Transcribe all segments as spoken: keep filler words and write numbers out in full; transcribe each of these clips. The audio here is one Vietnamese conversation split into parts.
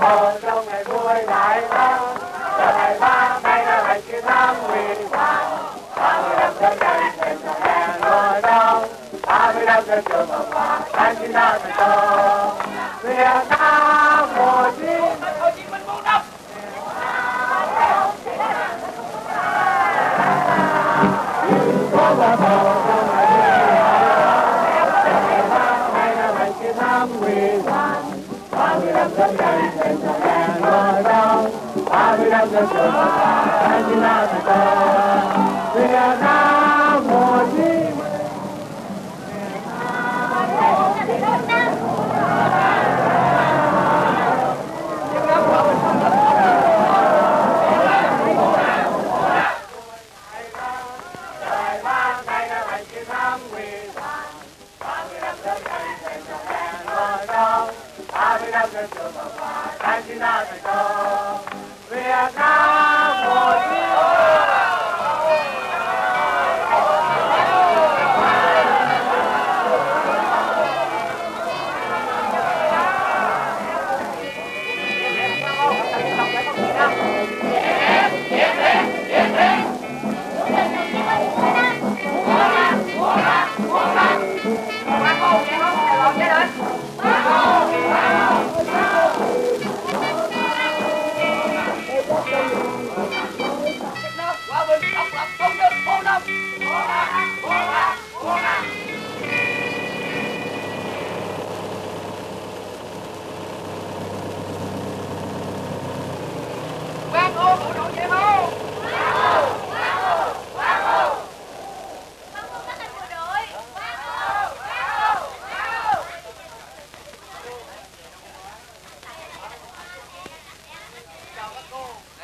lá cờ trong ngày vui đại thắng, là ngày ba nay là ngày chiến thắng miền Nam, ba mươi năm dân đầy tình hẹn ngồi đông, ba mươi năm dân trường hợp và đánh chiến thắng miền Nam, miền Nam mùa chín. Lá cờ trong ngày vui đại thắng, là ngày ba nay là ngày chiến thắng miền Nam. Ba mươi năm dân đầy tình hẹn ngồi đông, ba mươi năm dân trường hợp và đánh chiến thắng miền Nam, miền Nam mùa chín.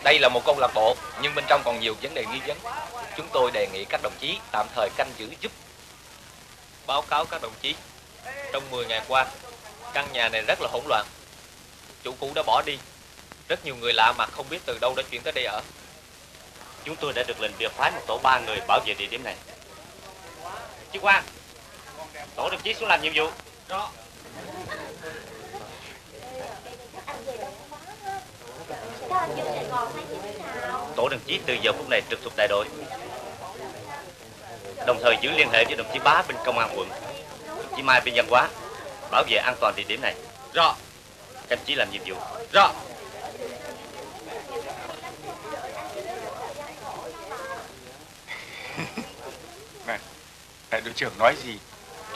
Đây là một câu lạc bộ nhưng bên trong còn nhiều vấn đề nghi vấn. Chúng tôi đề nghị các đồng chí tạm thời canh giữ giúp. Báo cáo các đồng chí, trong mười ngày qua, căn nhà này rất là hỗn loạn. Chủ cũ đã bỏ đi, rất nhiều người lạ mặt không biết từ đâu đã chuyển tới đây ở. Chúng tôi đã được lệnh việc phái một tổ ba người bảo vệ địa điểm này. Chí Quang, tổ đồng chí xuống làm nhiệm vụ. Đó. Tổ đồng chí từ giờ phút này trực thuộc đại đội, đồng thời giữ liên hệ với đồng chí Bá bên công an quận, đồng chí Mai bên văn hóa, bảo vệ an toàn địa điểm này. Rõ. Các đồng chí làm nhiệm vụ. Rõ. Này, đại đội trưởng nói gì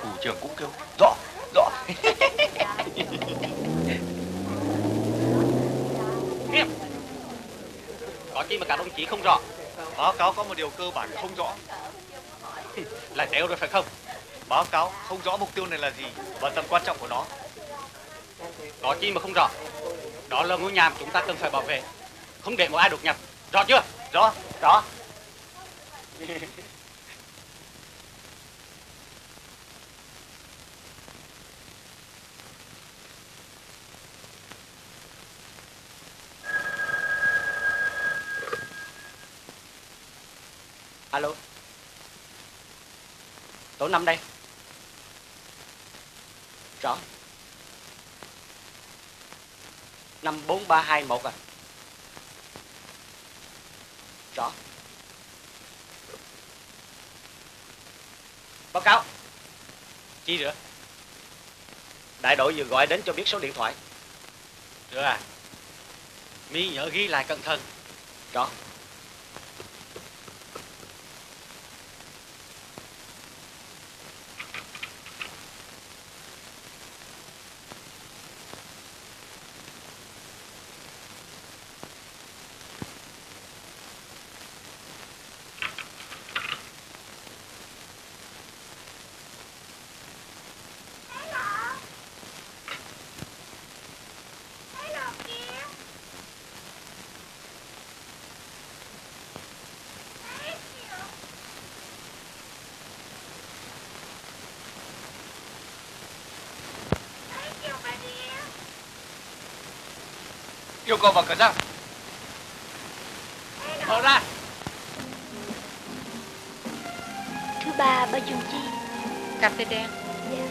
thủ trưởng cũng kêu rõ rõ. Có chi mà cả đồng chí không rõ. Báo cáo có một điều cơ bản không rõ. Là đéo rồi phải không? Báo cáo không rõ mục tiêu này là gì và tầm quan trọng của nó. Có chi mà không rõ. Đó là ngôi nhà mà chúng ta cần phải bảo vệ, không để một ai đột nhập. Rõ chưa? Rõ. Rõ. Alo, tổ năm đây. Rõ. Năm bốn ba hai một à. Rõ. Báo cáo. Chi nữa? Đại đội vừa gọi đến cho biết số điện thoại. Được à. Mi nhớ ghi lại cẩn thận. Rõ. Yêu cầu vào cửa ra. Mở ra. Thứ ba ba Trường Chi. Cà phê đen. Dạ.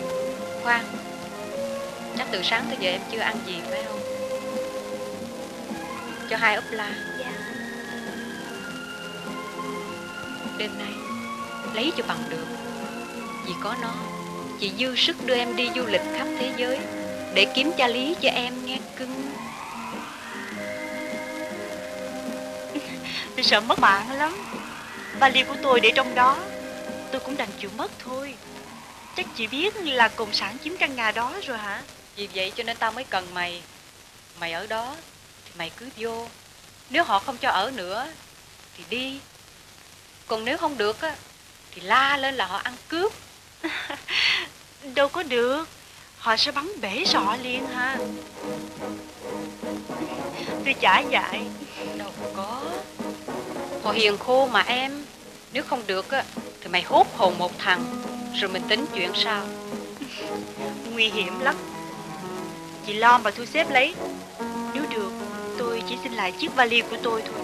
Khoan, chắc từ sáng tới giờ em chưa ăn gì phải không? cho hai ốp la. Dạ. Đêm nay lấy cho bằng được. Vì có nó, chị dư sức đưa em đi du lịch khắp thế giới để kiếm cha lý cho em nghe cưng. Tôi sợ mất bạn lắm. Vali của tôi để trong đó, tôi cũng đành chịu mất thôi. Chắc chị biết là cộng sản chiếm căn nhà đó rồi hả? Vì vậy cho nên tao mới cần mày. Mày ở đó thì mày cứ vô. Nếu họ không cho ở nữa thì đi. Còn nếu không được á thì la lên là họ ăn cướp. Đâu có được, họ sẽ bắn bể sọ liền ha. Tôi chả dại. Đâu có, họ hiền khô mà em. Nếu không được á thì mày hốt hồn một thằng rồi mình tính chuyện sau. Nguy hiểm lắm. Chị lo mà thu xếp lấy. Nếu được, tôi chỉ xin lại chiếc vali của tôi thôi.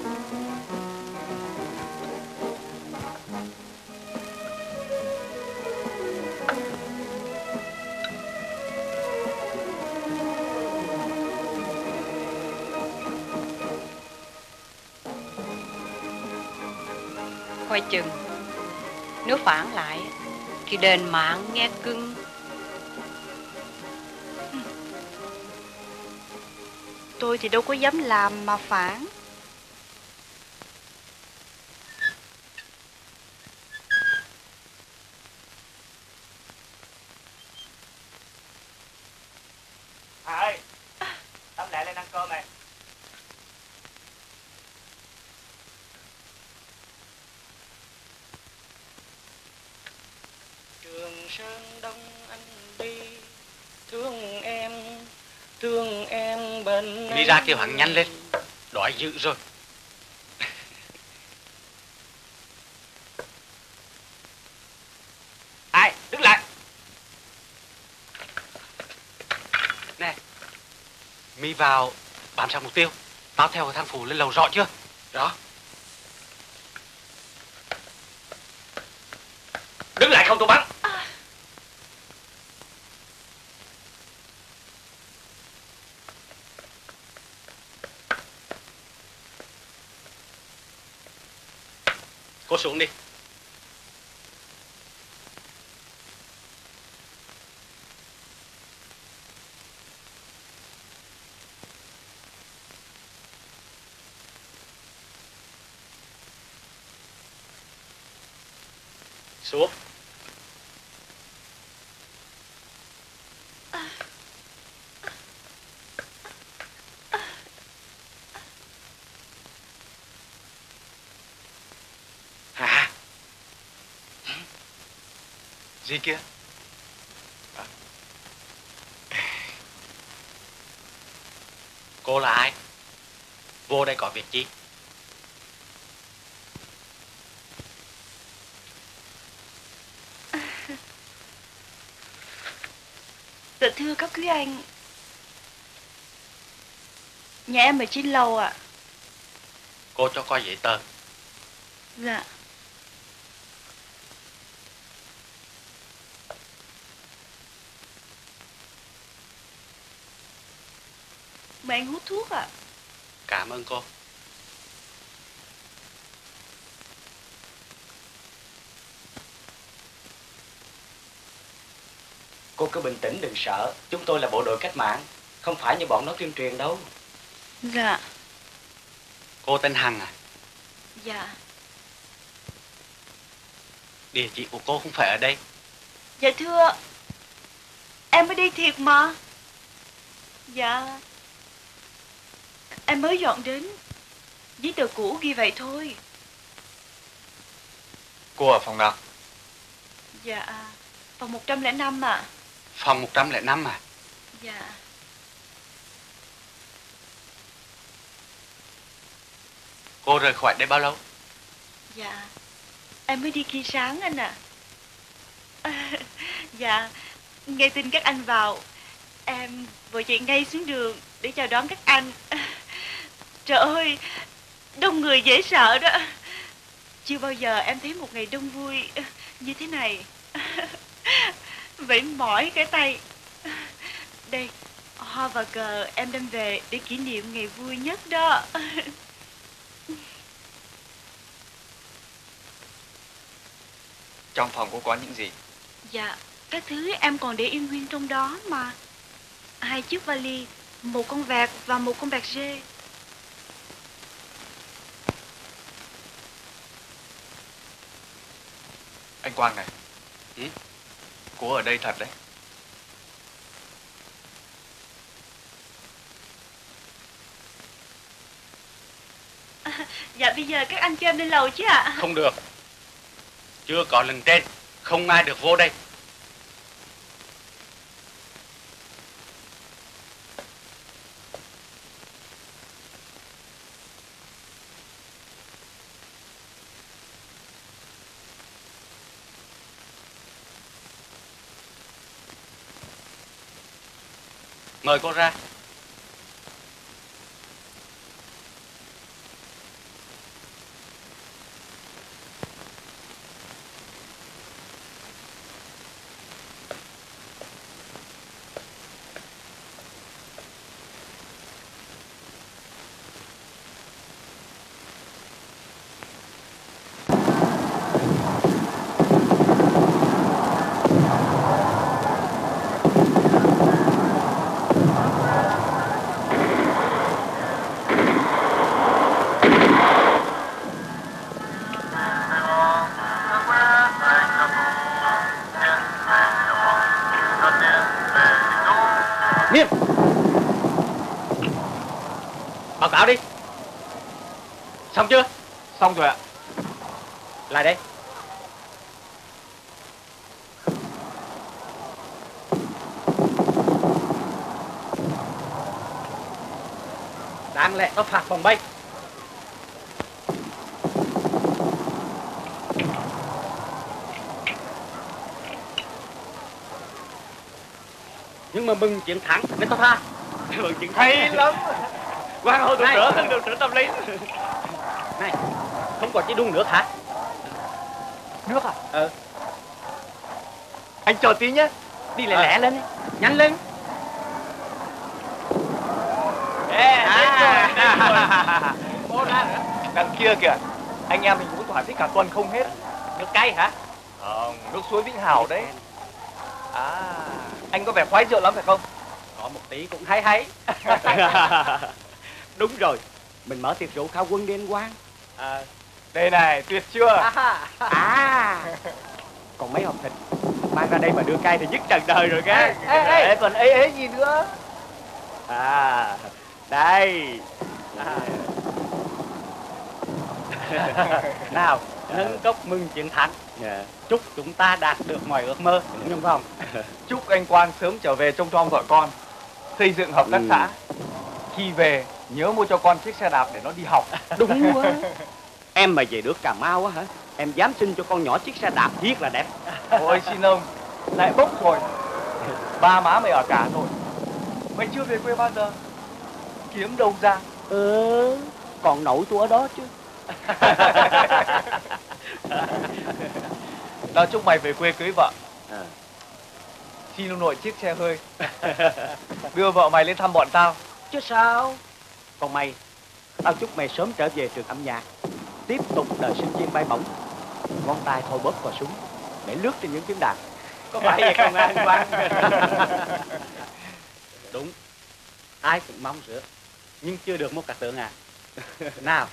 Coi chừng, nếu phản lại thì đền mạng nghe cưng. Tôi thì đâu có dám làm mà phản. Hà ơi, Tấm Lệ lên ăn cơm này. Trường Sơn Đông anh đi, thương em, thương em bên. Đi ra kêu hắn nhanh lên, đói dữ rồi. Ai, đứng lại. Nè, mi vào bám sát mục tiêu. Tao theo cái thang phủ lên lầu rõ chưa? Rõ. Đứng lại không tôi bắn. Cô xuống đi. Xuống. Gì kia? À. Cô là ai? Vô đây có việc gì? Dạ thưa các quý anh, nhà em ở trên lầu ạ. À. Cô cho coi giấy tờ. Dạ. Mà anh hút thuốc ạ. À? Cảm ơn cô. Cô cứ bình tĩnh, đừng sợ. Chúng tôi là bộ đội cách mạng, không phải như bọn nó tuyên truyền đâu. Dạ. Cô tên Hằng à? Dạ. Địa chỉ của cô không phải ở đây. Dạ thưa, em mới đi thiệt mà. Dạ. Em mới dọn đến, giấy tờ cũ ghi vậy thôi. Cô ở phòng nào? Dạ, phòng một trăm lẻ năm ạ. À. Phòng một trăm lẻ năm à? Dạ. Cô rời khỏi đây bao lâu? Dạ, em mới đi khi sáng anh ạ. À. Dạ, nghe tin các anh vào, em vội chạy ngay xuống đường để chào đón các anh. Trời ơi, đông người dễ sợ đó. Chưa bao giờ em thấy một ngày đông vui như thế này. Vậy mỏi cái tay. Đây, hoa và cờ em đem về để kỷ niệm ngày vui nhất đó. Trong phòng cô có những gì? Dạ, các thứ em còn để yên nguyên trong đó mà. Hai chiếc vali, một con vẹt và một con vẹt rê. Anh Quang này. Ừ? Cô ở đây thật đấy. À, dạ bây giờ các anh cho em lên lầu chứ ạ. À? Không được. Chưa có lần trên, không ai được vô đây. Mời cô ra. Báo đi. Xong chưa? Xong rồi ạ. Lại đây. Đáng lẽ nó phạt vòng bay. Nhưng mà mừng chiến thắng nên tao tha. Mừng chiến thắng. Hay lắm. Quang hô tụi nữa, tụi nữa tâm lý. Này, không còn chỉ đun nước hả? Nước à? Ừ. Anh chờ tí nhé. Đi lẹ à. Lẹ lên, nhanh lên. Ê, à, đến rồi, đến rồi. Bố ra nữa. Đằng kia kìa, anh em mình cũng thỏa thích cả tuần không hết. Nước cay hả? Không, ừ, nước suối Vĩnh Hảo đấy. À, anh có vẻ khoái rượu lắm phải không? Có một tí cũng hay hay. Đúng rồi, mình mở tiệc rượu khao quân đi anh Quang. À, đây này, tuyệt chưa? À, à. Còn mấy hộp thịt, mang ra đây mà đưa cay thì dứt trần đời rồi cái. Ê, ê, ê, còn ế ế gì nữa. À, đây. À. Nào, nâng cốc mừng chiến thắng. Yeah. Chúc chúng ta đạt được mọi ước mơ, đúng yeah. Không? Chúc anh Quang sớm trở về trông nom vợ con, xây dựng hợp tác ừ. xã. Khi về nhớ mua cho con chiếc xe đạp để nó đi học. Đúng quá. Em mà về được Cà Mau á hả? Em dám xin cho con nhỏ chiếc xe đạp thiết là đẹp. Ôi xin ông, lại bốc rồi. Ba má mày ở cả rồi, mày chưa về quê bao giờ, kiếm đâu ra. Ừ, còn nội tôi ở đó chứ. Tao chúc mày về quê cưới vợ. À. Xin ông nội chiếc xe hơi. Đưa vợ mày lên thăm bọn tao. Chứ sao. Còn mày, tao chúc mày sớm trở về trường âm nhạc, tiếp tục đời sinh viên bay bổng. Ngón tay thôi bóp vào súng để lướt trên những tiếng đàn. Có phải vậy không anh Quang? Đúng. Ai cũng mong sữa, nhưng chưa được một cặp tượng à. Nào,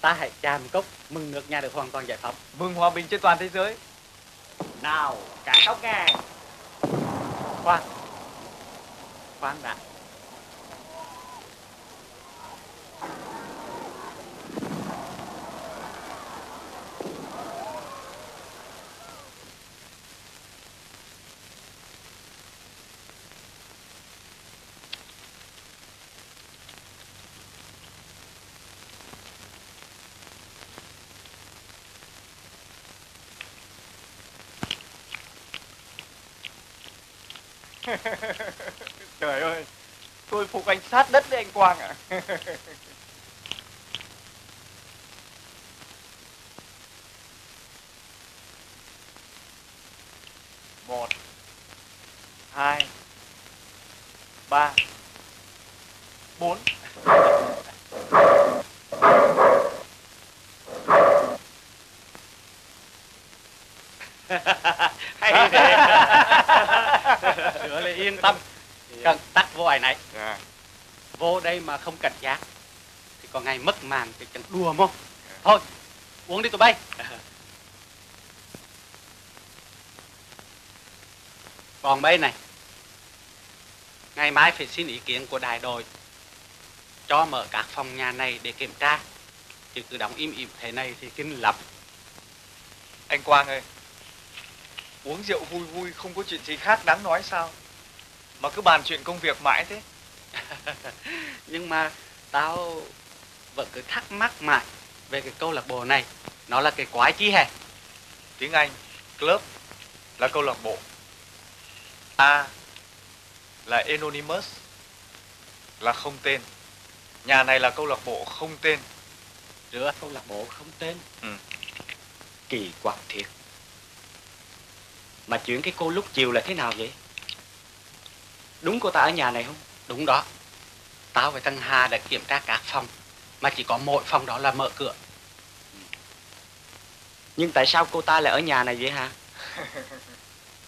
ta hãy chạm cốc mừng nước nhà được hoàn toàn giải phóng, mừng hòa bình trên toàn thế giới. Nào, cả cốc nghe. Khoan. Khoan đã. Trời ơi, tôi phục anh sát đất đấy anh Quang ạ. À. Một, hai, ba. bốn. Hay thế. Sửa lại yên tâm. Cần tắt vô ải này. Vô đây mà không cảnh giác thì có ngày mất màn thì chẳng đùa mông. Thôi, uống đi tụi bay. Còn mấy này, ngày mai phải xin ý kiến của đại đội cho mở các phòng nhà này để kiểm tra, chứ cứ đóng im ỉm thế này thì kinh lắm. Anh Quang ơi, uống rượu vui vui không có chuyện gì khác đáng nói sao, mà cứ bàn chuyện công việc mãi thế. Nhưng mà tao vẫn cứ thắc mắc mãi về cái câu lạc bộ này, nó là cái quái chi hả? Tiếng Anh club là câu lạc bộ, A là anonymous là không tên. Nhà này là câu lạc bộ không tên. Rửa câu lạc bộ không tên. Ừ. Kỳ quặc thiệt. Mà chuyện cái cô lúc chiều là thế nào vậy? Đúng cô ta ở nhà này không? Đúng đó. Tao với thằng Hà đã kiểm tra các phòng, mà chỉ có mỗi phòng đó là mở cửa. Nhưng tại sao cô ta lại ở nhà này vậy hả?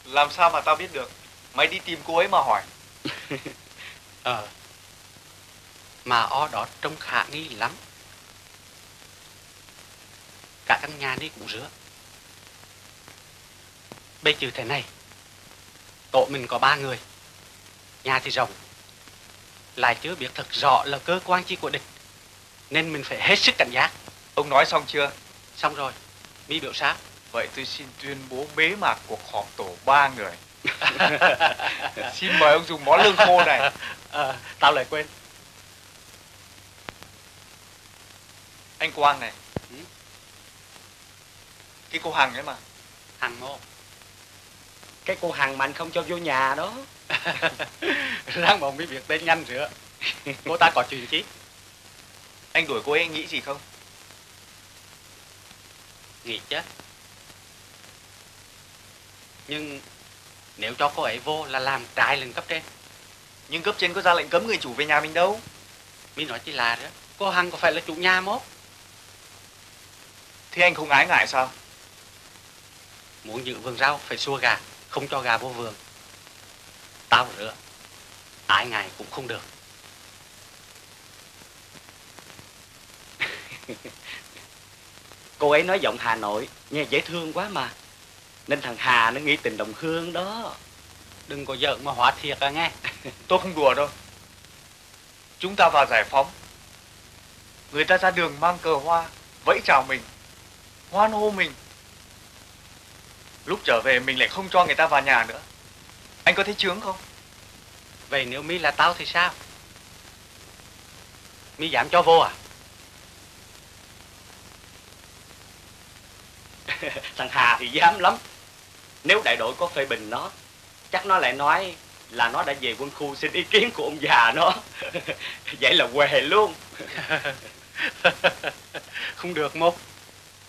Làm sao mà tao biết được? Mày đi tìm cô ấy mà hỏi. Ờ. Mà o đó trông khả nghi lắm. Cả căn nhà này cũng rứa. Bây trừ thế này, tổ mình có ba người, nhà thì rộng, lại chưa biết thật rõ là cơ quan chi của địch, nên mình phải hết sức cảnh giác. Ông nói xong chưa? Xong rồi, mi biểu sát. Vậy tôi xin tuyên bố bế mạc cuộc họp tổ ba người. Xin mời ông dùng món lương khô này. À, tao lại quên. Anh Quang này. Ừ? Cái cô Hằng ấy mà. Hằng mô. Cái cô Hằng mà anh không cho vô nhà đó. Ráng bọn biết việc tên nhanh rửa. Cô ta có chuyện chứ? Anh đuổi cô ấy nghĩ gì không? Nghĩ chứ. Nhưng nếu cho cô ấy vô là làm trái lệnh cấp trên. Nhưng cấp trên có ra lệnh cấm người chủ về nhà mình đâu. Mình nói chỉ là đó. Cô Hằng có phải là chủ nhà mốt? Thế anh không ái ngại sao? Muốn giữ vườn rau phải xua gà, không cho gà vô vườn. Tao rửa ái ngại cũng không được. Cô ấy nói giọng Hà Nội nghe dễ thương quá mà, nên thằng Hà nó nghĩ tình đồng hương đó. Đừng có giỡn mà hóa thiệt à nghe. Tôi không đùa đâu. Chúng ta vào giải phóng, người ta ra đường mang cờ hoa, vẫy chào mình, hoan hô mình. Lúc trở về mình lại không cho người ta vào nhà nữa. Anh có thấy chướng không? Vậy nếu mi là tao thì sao? Mi dám cho vô à? Thằng Hà thì dám lắm. Nếu đại đội có phê bình nó, chắc nó lại nói là nó đã về quân khu xin ý kiến của ông già nó. Vậy là què luôn. Không được Mốt.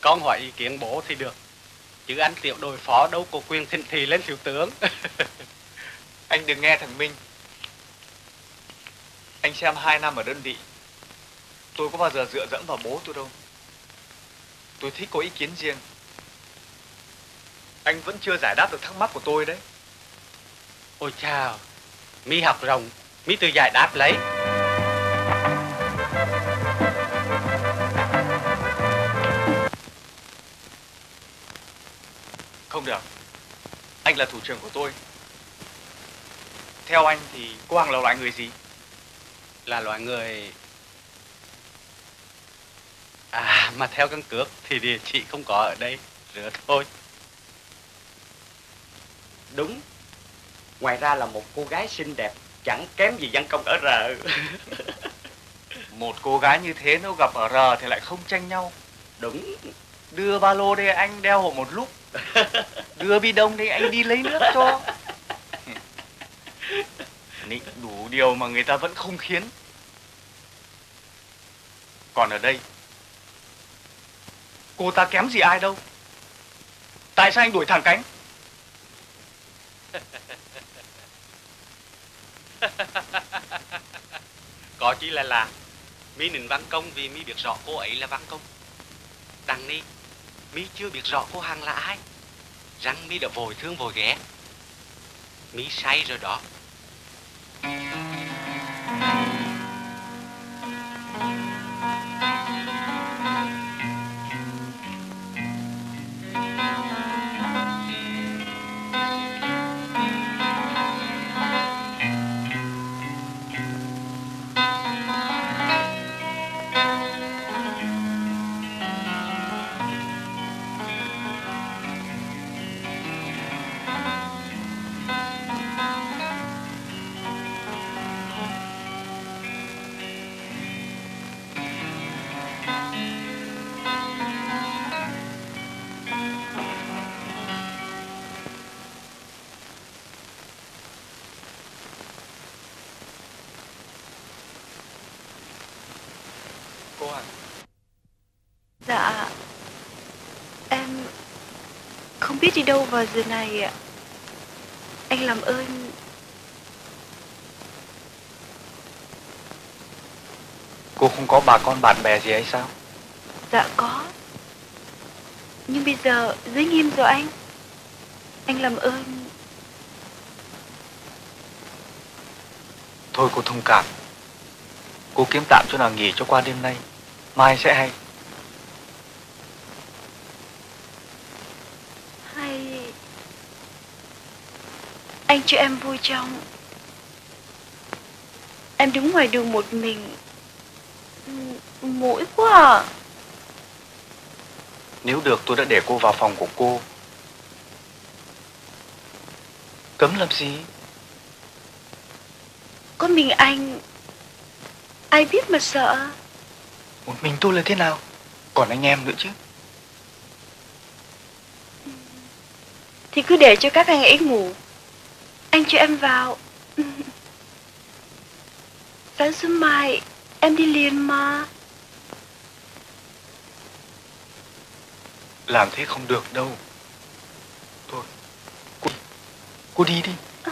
Con hỏi ý kiến bố thì được, chứ anh tiểu đội phó đâu có quyền thịnh thì lên thiếu tướng. Anh đừng nghe thằng Minh. Anh xem hai năm ở đơn vị, tôi có bao giờ dựa dẫm vào bố tôi đâu. Tôi thích có ý kiến riêng. Anh vẫn chưa giải đáp được thắc mắc của tôi đấy. Ôi chào, mi học rồng, mi tự giải đáp lấy. Không được, anh là thủ trưởng của tôi. Theo anh thì cô Hằng là loại người gì? Là loại người... À, mà theo căn cước thì địa chỉ không có ở đây, rửa thôi. Đúng, ngoài ra là một cô gái xinh đẹp, chẳng kém gì Văn Công ở rờ. Một cô gái như thế nếu gặp ở rờ thì lại không tranh nhau. Đúng. Đưa ba lô đây anh đeo hộ một lúc. Đưa bi đông đây anh đi lấy nước cho. Nịnh đủ điều mà người ta vẫn không khiến. Còn ở đây, cô ta kém gì ai đâu. Tại sao anh đuổi thẳng cánh? có chi là là mi nín văn công vì mi biết rõ cô ấy là văn công. Đằng ni mi chưa biết rõ cô Hằng là ai, rằng mi đã vội thương vội ghét. Mi say rồi đó. Dạ, em không biết đi đâu vào giờ này ạ. Anh làm ơn. Cô không có bà con bạn bè gì hay sao? Dạ có, nhưng bây giờ dưới nghiêm rồi anh. Anh làm ơn. Thôi cô thông cảm. Cô kiếm tạm chỗ nào nghỉ cho qua đêm nay, mai sẽ hay. Anh cho em vui trong. Em đứng ngoài đường một mình, mũi quá à. Nếu được tôi đã để cô vào phòng của cô, cấm làm gì. Có mình anh, ai biết mà sợ. Một mình tôi là thế nào, còn anh em nữa chứ. Thì cứ để cho các anh ấy ngủ, anh cho em vào. Sáng sớm mai em đi liền mà. Làm thế không được đâu. Thôi cô, cô đi đi. À.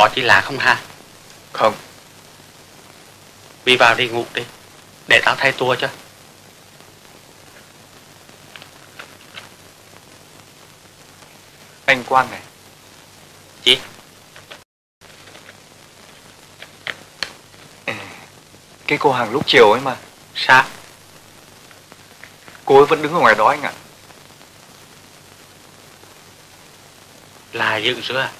Có chỉ là không ha? Không. Đi vào đi ngủ đi, để tao thay tua cho. Anh Quang này. Chị. Ừ. Cái cô Hằng lúc chiều ấy mà. Sao? Cô ấy vẫn đứng ở ngoài đó anh ạ. À. Là dựng sữa à?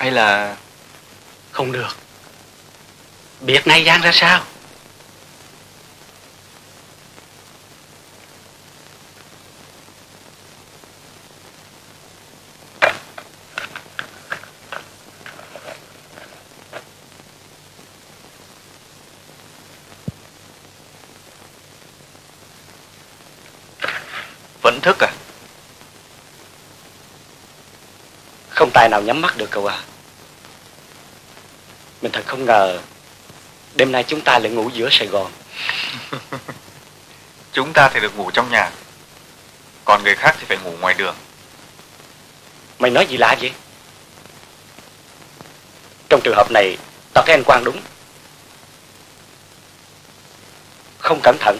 Hay là... Không được. Biết nay Giang ra sao? Vẫn thức à? Không tài nào nhắm mắt được cậu à. Mình thật không ngờ đêm nay chúng ta lại ngủ giữa Sài Gòn. Chúng ta thì được ngủ trong nhà, còn người khác thì phải ngủ ngoài đường. Mày nói gì lạ vậy? Trong trường hợp này tao thấy anh Quang đúng. Không cẩn thận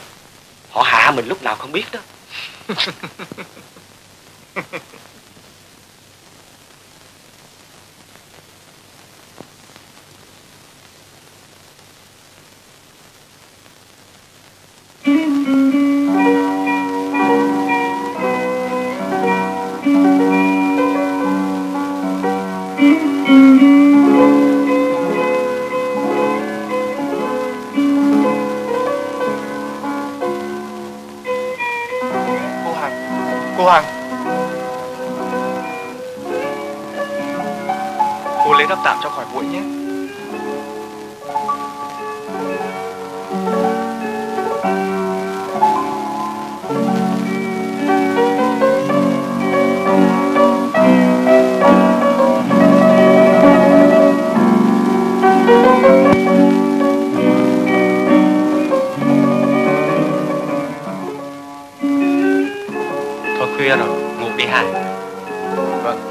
họ hạ mình lúc nào không biết đó. cô Hằng. Cô lấy đắp tạm cho khỏi bụi nhé. Rồi, ngủ đi Hải. Vâng.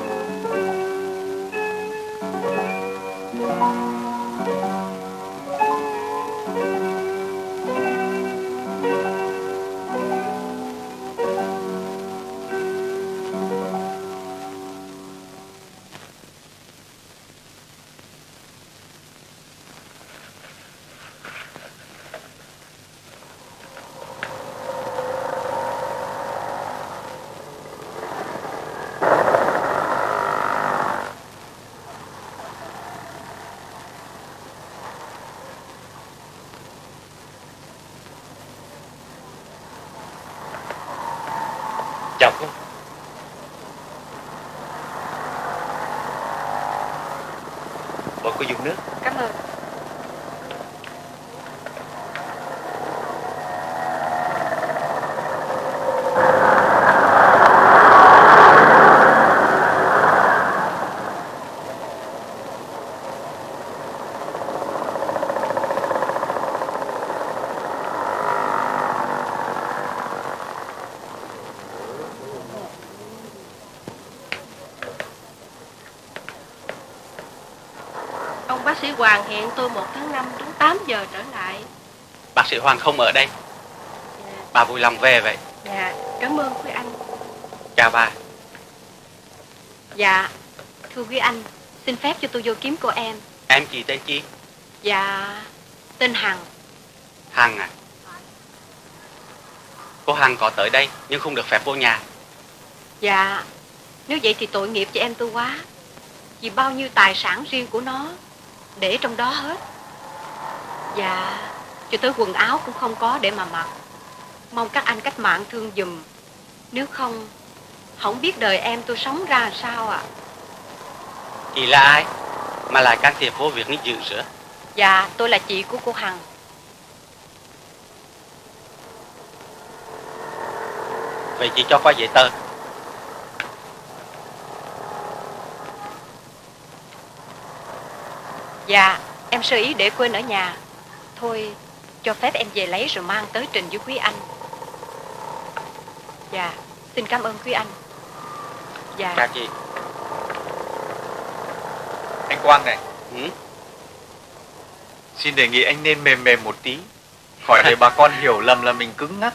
Chào cô. Bọn cô dùng nước. Cảm ơn. Bác sĩ Hoàng hẹn tôi một tháng năm đúng tám giờ trở lại. Bác sĩ Hoàng không ở đây. Dạ. Bà vui lòng về vậy. Dạ, cảm ơn quý anh. Chào bà. Dạ, thưa quý anh, xin phép cho tôi vô kiếm cô em. Em chị tên chi? Dạ, tên Hằng. Hằng à? Cô Hằng có tới đây nhưng không được phép vô nhà. Dạ, nếu vậy thì tội nghiệp cho em tôi quá. Vì bao nhiêu tài sản riêng của nó để trong đó hết. Và cho tới quần áo cũng không có để mà mặc. Mong các anh cách mạng thương giùm. Nếu không, không biết đời em tôi sống ra sao ạ. À? Chị là ai mà lại can thiệp vô việc nó dự sữa? Dạ, tôi là chị của cô Hằng. Vậy chị cho qua giấy tờ. Dạ, em sơ ý để quên ở nhà. Thôi, cho phép em về lấy rồi mang tới trình với quý anh. Dạ, xin cảm ơn quý anh. Dạ. Chào chị. Anh Quang này. Ừ? Xin đề nghị anh nên mềm mềm một tí. Khỏi để bà con hiểu lầm là mình cứng ngắc.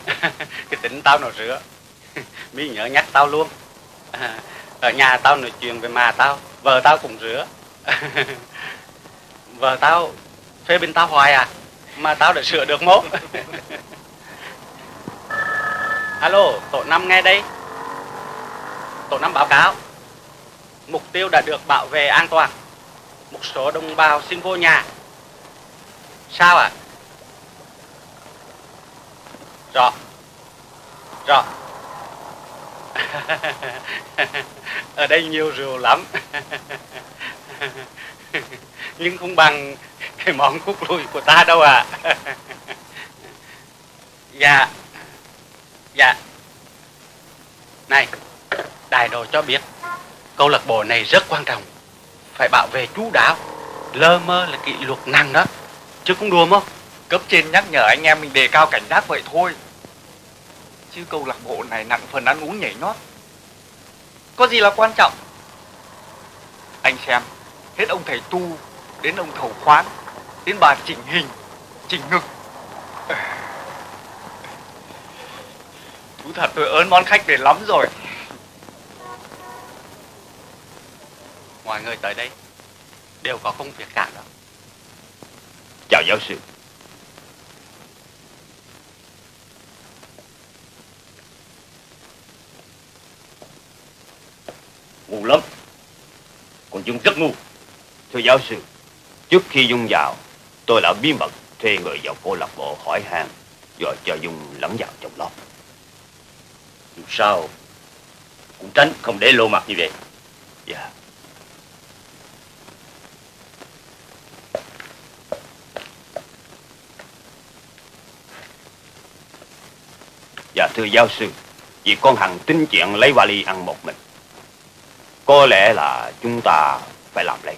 Cái tính tao nào rửa. Mới nhớ nhắc tao luôn. Ở nhà tao nói chuyện về mà tao. Vợ tao cũng rửa. Vợ tao phê bình tao hoài à, mà tao đã sửa được mốt. Alo, tổ năm nghe đây. Tổ năm báo cáo. Mục tiêu đã được bảo vệ an toàn. Một số đồng bào xin vô nhà. Sao à? Rõ. Rõ. Ở đây nhiều rượu lắm. Nhưng không bằng cái món cút lùi của ta đâu à. Dạ. Dạ. Này, đại đội cho biết câu lạc bộ này rất quan trọng. Phải bảo vệ chú đáo. Lơ mơ là kỷ luật năng đó. Chứ cũng đùa không. Cấp trên nhắc nhở anh em mình đề cao cảnh giác vậy thôi. Chứ câu lạc bộ này nặng phần ăn uống nhảy nhót. Có gì là quan trọng. Anh xem, hết ông thầy tu đến ông thầu khoán, đến bà chỉnh hình, chỉnh ngực. Thú thật tôi ớn món khách về lắm rồi. Mọi người tới đây đều có công việc cả đó. Chào giáo sư. Ngu lắm. Còn Dung rất ngu. Thưa giáo sư, trước khi Dung vào, tôi đã bí mật thuê người vào câu lạc bộ hỏi han, rồi cho Dung lẫn vào trong lớp. Dù sao, cũng tránh không để lộ mặt như vậy. Dạ. Yeah. Dạ thưa giáo sư, vì con Hằng tính chuyện lấy vali ăn một mình, có lẽ là chúng ta phải làm lấy.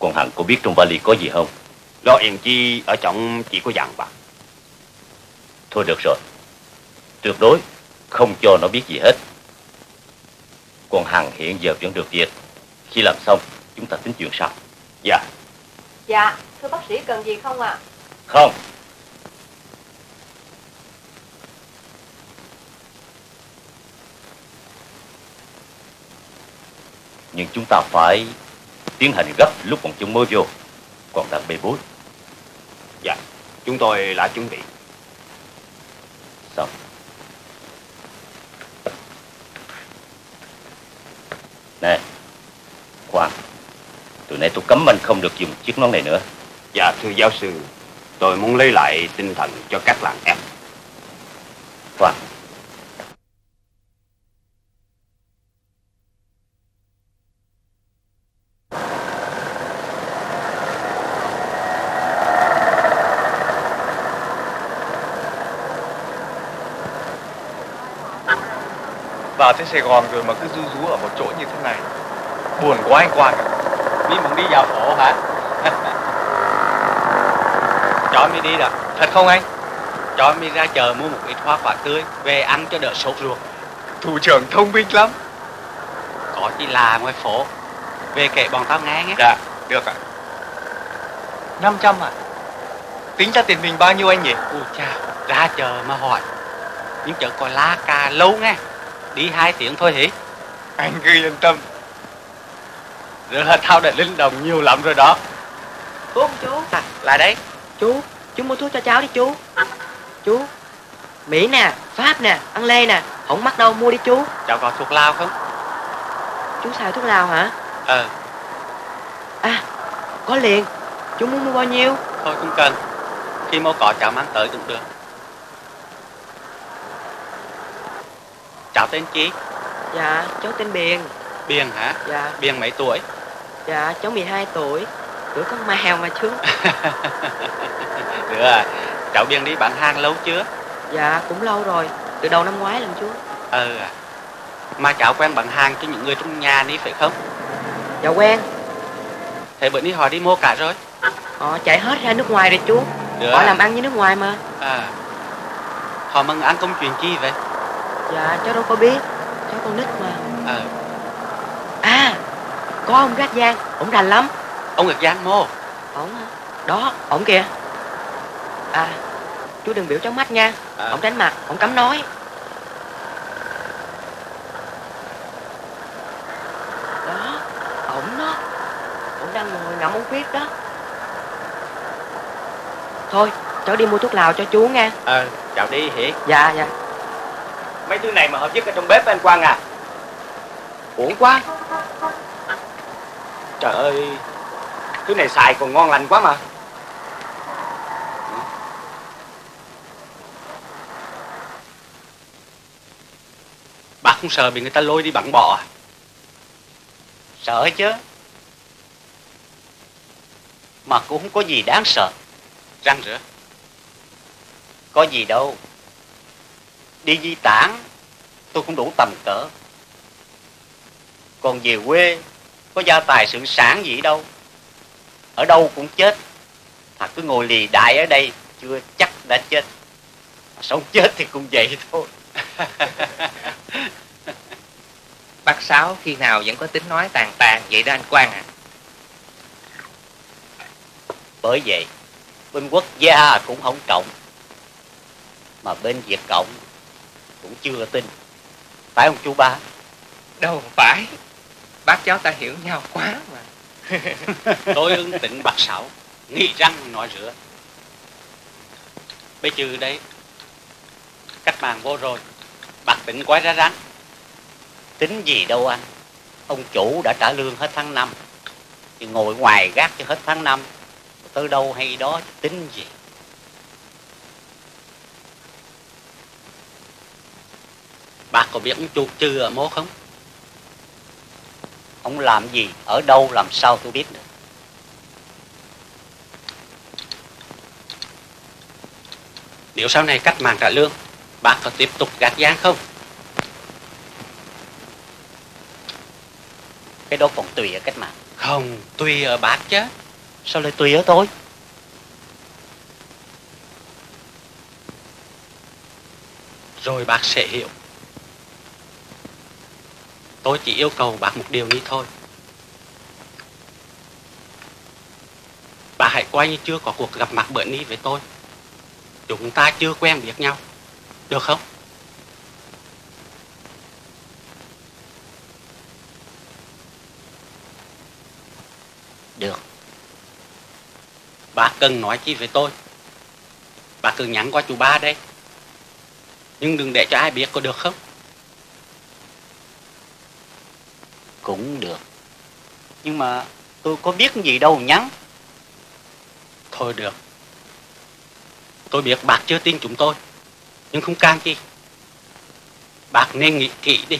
Con Hằng có biết trong vali có gì không? Lo yên chi, ở trong chỉ có vàng bạc. Thôi được rồi, tuyệt đối không cho nó biết gì hết. Con Hằng hiện giờ vẫn được việc, khi làm xong chúng ta tính chuyện sau. Dạ. Dạ, thưa bác sĩ cần gì không ạ? À? Không. Nhưng chúng ta phải tiến hành gấp lúc bọn chúng mới vô, còn đang bê bối. Dạ, chúng tôi đã chuẩn bị. Xong. Nè, khoan. Từ nay tôi cấm anh không được dùng chiếc nón này nữa. Dạ thưa giáo sư, tôi muốn lấy lại tinh thần cho các làng em. Khoan. Vào tới Sài Gòn rồi mà cứ ru rú ở một chỗ như thế này, buồn quá anh Quang ạ. Biết muốn đi vào khổ hả? Cho em đi đi rồi. Thật không anh? Cho em đi ra chợ mua một ít hoa quả tươi về ăn cho đỡ sốt ruột. Thủ trưởng thông minh lắm. Có đi là ngoài phố, về kể bọn tao nghe nhé. Dạ, được ạ. năm trăm ạ. Tính ra tiền mình bao nhiêu anh nhỉ? Ui cha, ra chợ mà hỏi. Nhưng chợ coi lá cà lâu nghe, đi hai tiếng thôi hỉ. Anh cứ yên tâm, rồi là tao đã linh đồng nhiều lắm rồi đó. Chú không chú? À, lại đấy. Chú, chú mua thuốc cho cháu đi chú. Chú, Mỹ nè, Pháp nè, ăn lê nè, không mắc đâu, mua đi chú. Cháu có thuốc Lào không? Chú xài thuốc Lào hả? Ờ. À, có liền. Chú muốn mua bao nhiêu? Thôi không cần, khi mau có cháu mang tới cũng được. Cháu tên chi? Dạ, cháu tên Biền. Biền hả? Dạ. Biền mấy tuổi? Dạ, cháu mười hai tuổi. Tuổi con mèo mà chứ. Được à. Cháu Biên đi bán hàng lâu chưa? Dạ, cũng lâu rồi. Từ đầu năm ngoái làm chú. Ừ à. Mà cháu quen bán hàng cho những người trong nhà đi phải không? Dạ quen. Thế bữa nay họ đi mua cả rồi? Họ chạy hết ra nước ngoài rồi chú. Được họ à. Làm ăn với nước ngoài mà. À. Họ mừng ăn công chuyện chi vậy? Dạ, cháu đâu có biết. Cháu con nít mà. Ờ. À. À, có ông Gác Giang, ổng rành lắm. Ông Gác Giang mô? Ổng hả? Đó, ổng kìa. À, chú đừng biểu cháu mắt nha. À. Ổng tránh mặt, ổng cấm nói. Đó, ổng đó. Ổng đang ngồi ngậm ống khuyết đó. Thôi, cháu đi mua thuốc Lào cho chú nha. Ờ, à, cháu đi hỉ. Dạ, dạ. Mấy thứ này mà họ vứt ở trong bếp anh Quang à. Uổng quá. Trời ơi, thứ này xài còn ngon lành quá mà. Bà không sợ bị người ta lôi đi bắn bò à? Sợ chứ. Mà cũng không có gì đáng sợ. Răng rửa. Có gì đâu. Đi di tản tôi cũng đủ tầm cỡ. Còn về quê có gia tài sự sản gì đâu. Ở đâu cũng chết. Thà cứ ngồi lì đại ở đây chưa chắc đã chết. Sống chết thì cũng vậy thôi. Bác Sáu khi nào vẫn có tính nói tàn tàn vậy đó anh Quang à. Bởi vậy bên quốc gia cũng không cộng, mà bên Việt Cộng cũng chưa tin. Phải không chú ba? Đâu phải. Bác cháu ta hiểu nhau quá mà. Tôi ưng tịnh bác Sáu, nghi răng nói rửa. Bây trừ đấy, cách mạng vô rồi, bác tịnh quái ra rắn. Tính gì đâu anh. Ông chủ đã trả lương hết tháng năm, thì ngồi ngoài gác cho hết tháng năm. Tới đâu hay đó, tính gì. Bác có biết ông chuột trừ ở mố không? Ông làm gì, ở đâu, làm sao tôi biết được. Nếu sau này cách mạng trả lương, bác có tiếp tục gạt giang không? Cái đó còn tùy ở cách mạng. Không, tùy ở bác chứ. Sao lại tùy ở tôi? Rồi bác sẽ hiểu. Tôi chỉ yêu cầu bác một điều như thôi. Bác hãy coi như chưa có cuộc gặp mặt bữa nay với tôi. Chúng ta chưa quen biết nhau, được không? Được. Bác cần nói chi với tôi, bác cứ nhắn qua chú ba đây. Nhưng đừng để cho ai biết, có được không? Cũng được. Nhưng mà tôi có biết gì đâu nhắn. Thôi được. Tôi biết bác chưa tin chúng tôi, nhưng không can chi. Bác nên nghĩ kỹ đi.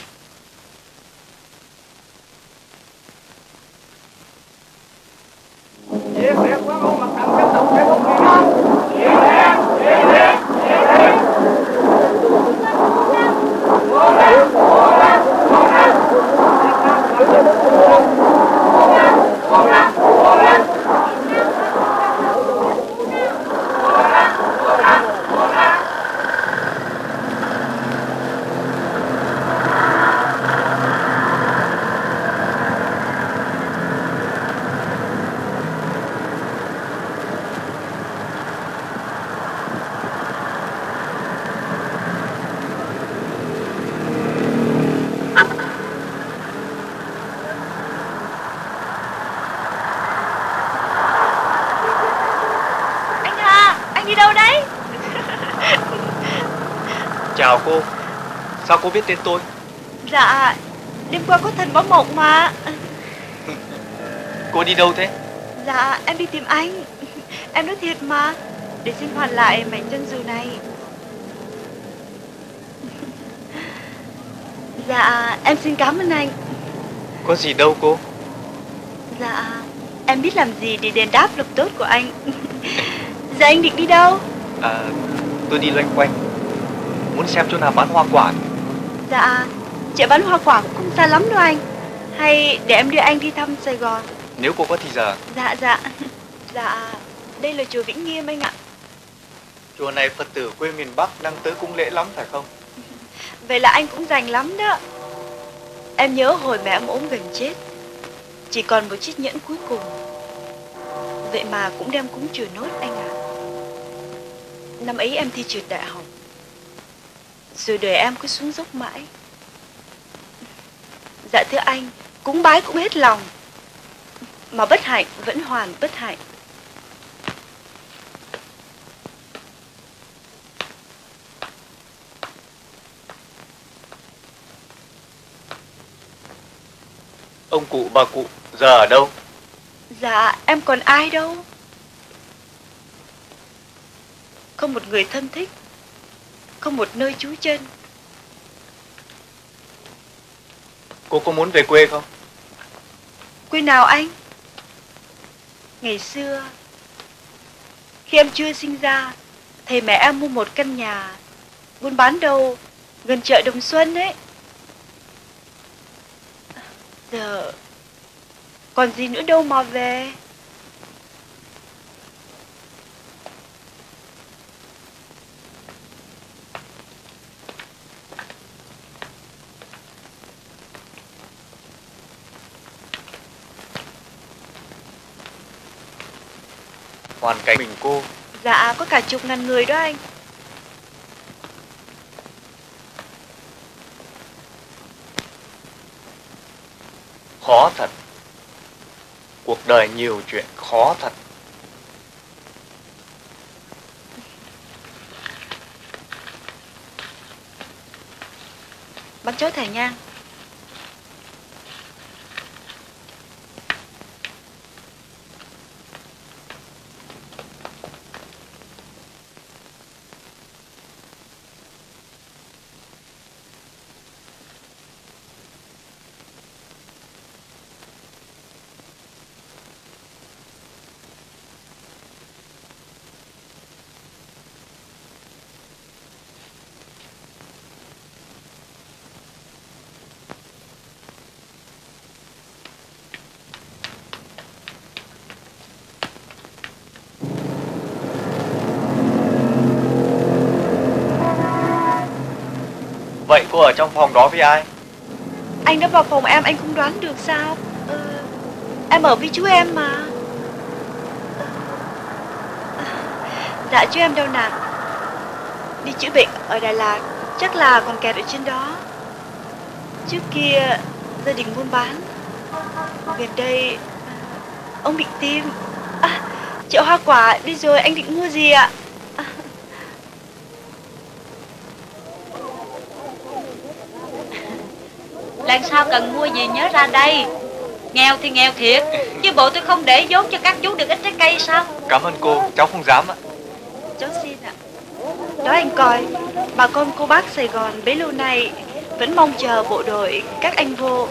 Sao cô biết tên tôi? Dạ, đêm qua có thần báo mộng mà. Cô đi đâu thế? Dạ, em đi tìm anh. Em nói thiệt mà, để xin hoàn lại mảnh chân dù này. Dạ, em xin cảm ơn anh. Có gì đâu cô. Dạ, em biết làm gì để đền đáp lòng tốt của anh. Giờ anh định đi đâu? À, tôi đi loanh quanh, muốn xem chỗ nào bán hoa quả. Dạ, chợ bán hoa quả cũng không xa lắm đâu anh. Hay để em đưa anh đi thăm Sài Gòn. Nếu cô có thì giờ. Dạ, dạ. Dạ, đây là chùa Vĩnh Nghiêm anh ạ. Chùa này Phật tử quê miền Bắc đang tới cung lễ lắm phải không? Vậy là anh cũng rành lắm đó. Em nhớ hồi mẹ em ốm gần chết, chỉ còn một chiếc nhẫn cuối cùng, vậy mà cũng đem cúng chùa nốt anh ạ. Năm ấy em thi trượt đại học, rồi đời em cứ xuống dốc mãi. Dạ thưa anh, cúng bái cũng hết lòng, mà bất hạnh vẫn hoàn bất hạnh. Ông cụ bà cụ giờ ở đâu? Dạ em còn ai đâu, không một người thân thích, không một nơi trú chân. Cô có muốn về quê không? Quê nào anh? Ngày xưa, khi em chưa sinh ra, thầy mẹ em mua một căn nhà buôn bán đâu gần chợ Đồng Xuân ấy. Giờ còn gì nữa đâu mà về. Hoàn cảnh mình cô. Dạ có cả chục ngàn người đó anh. Khó thật. Cuộc đời nhiều chuyện khó thật. Bác cháu thầy nha. cô ở trong phòng đó với ai? Anh đã vào phòng em, anh không đoán được sao? Ờ, em ở với chú em mà. Ờ, dạ chú em đâu nào? Đi chữa bệnh ở Đà Lạt, chắc là còn kẹt ở trên đó. Trước kia gia đình buôn bán, về đây ông định tìm. À, chợ hoa quả đi rồi, anh định mua gì ạ? À, lần sau cần mua gì nhớ ra đây. Nghèo thì nghèo thiệt, chứ bộ tôi không để vốn cho các chú được ít trái cây sao? Cảm ơn cô, cháu không dám ạ. Cháu xin ạ. Đó anh coi, bà con cô bác Sài Gòn bấy lâu nay vẫn mong chờ bộ đội các anh vô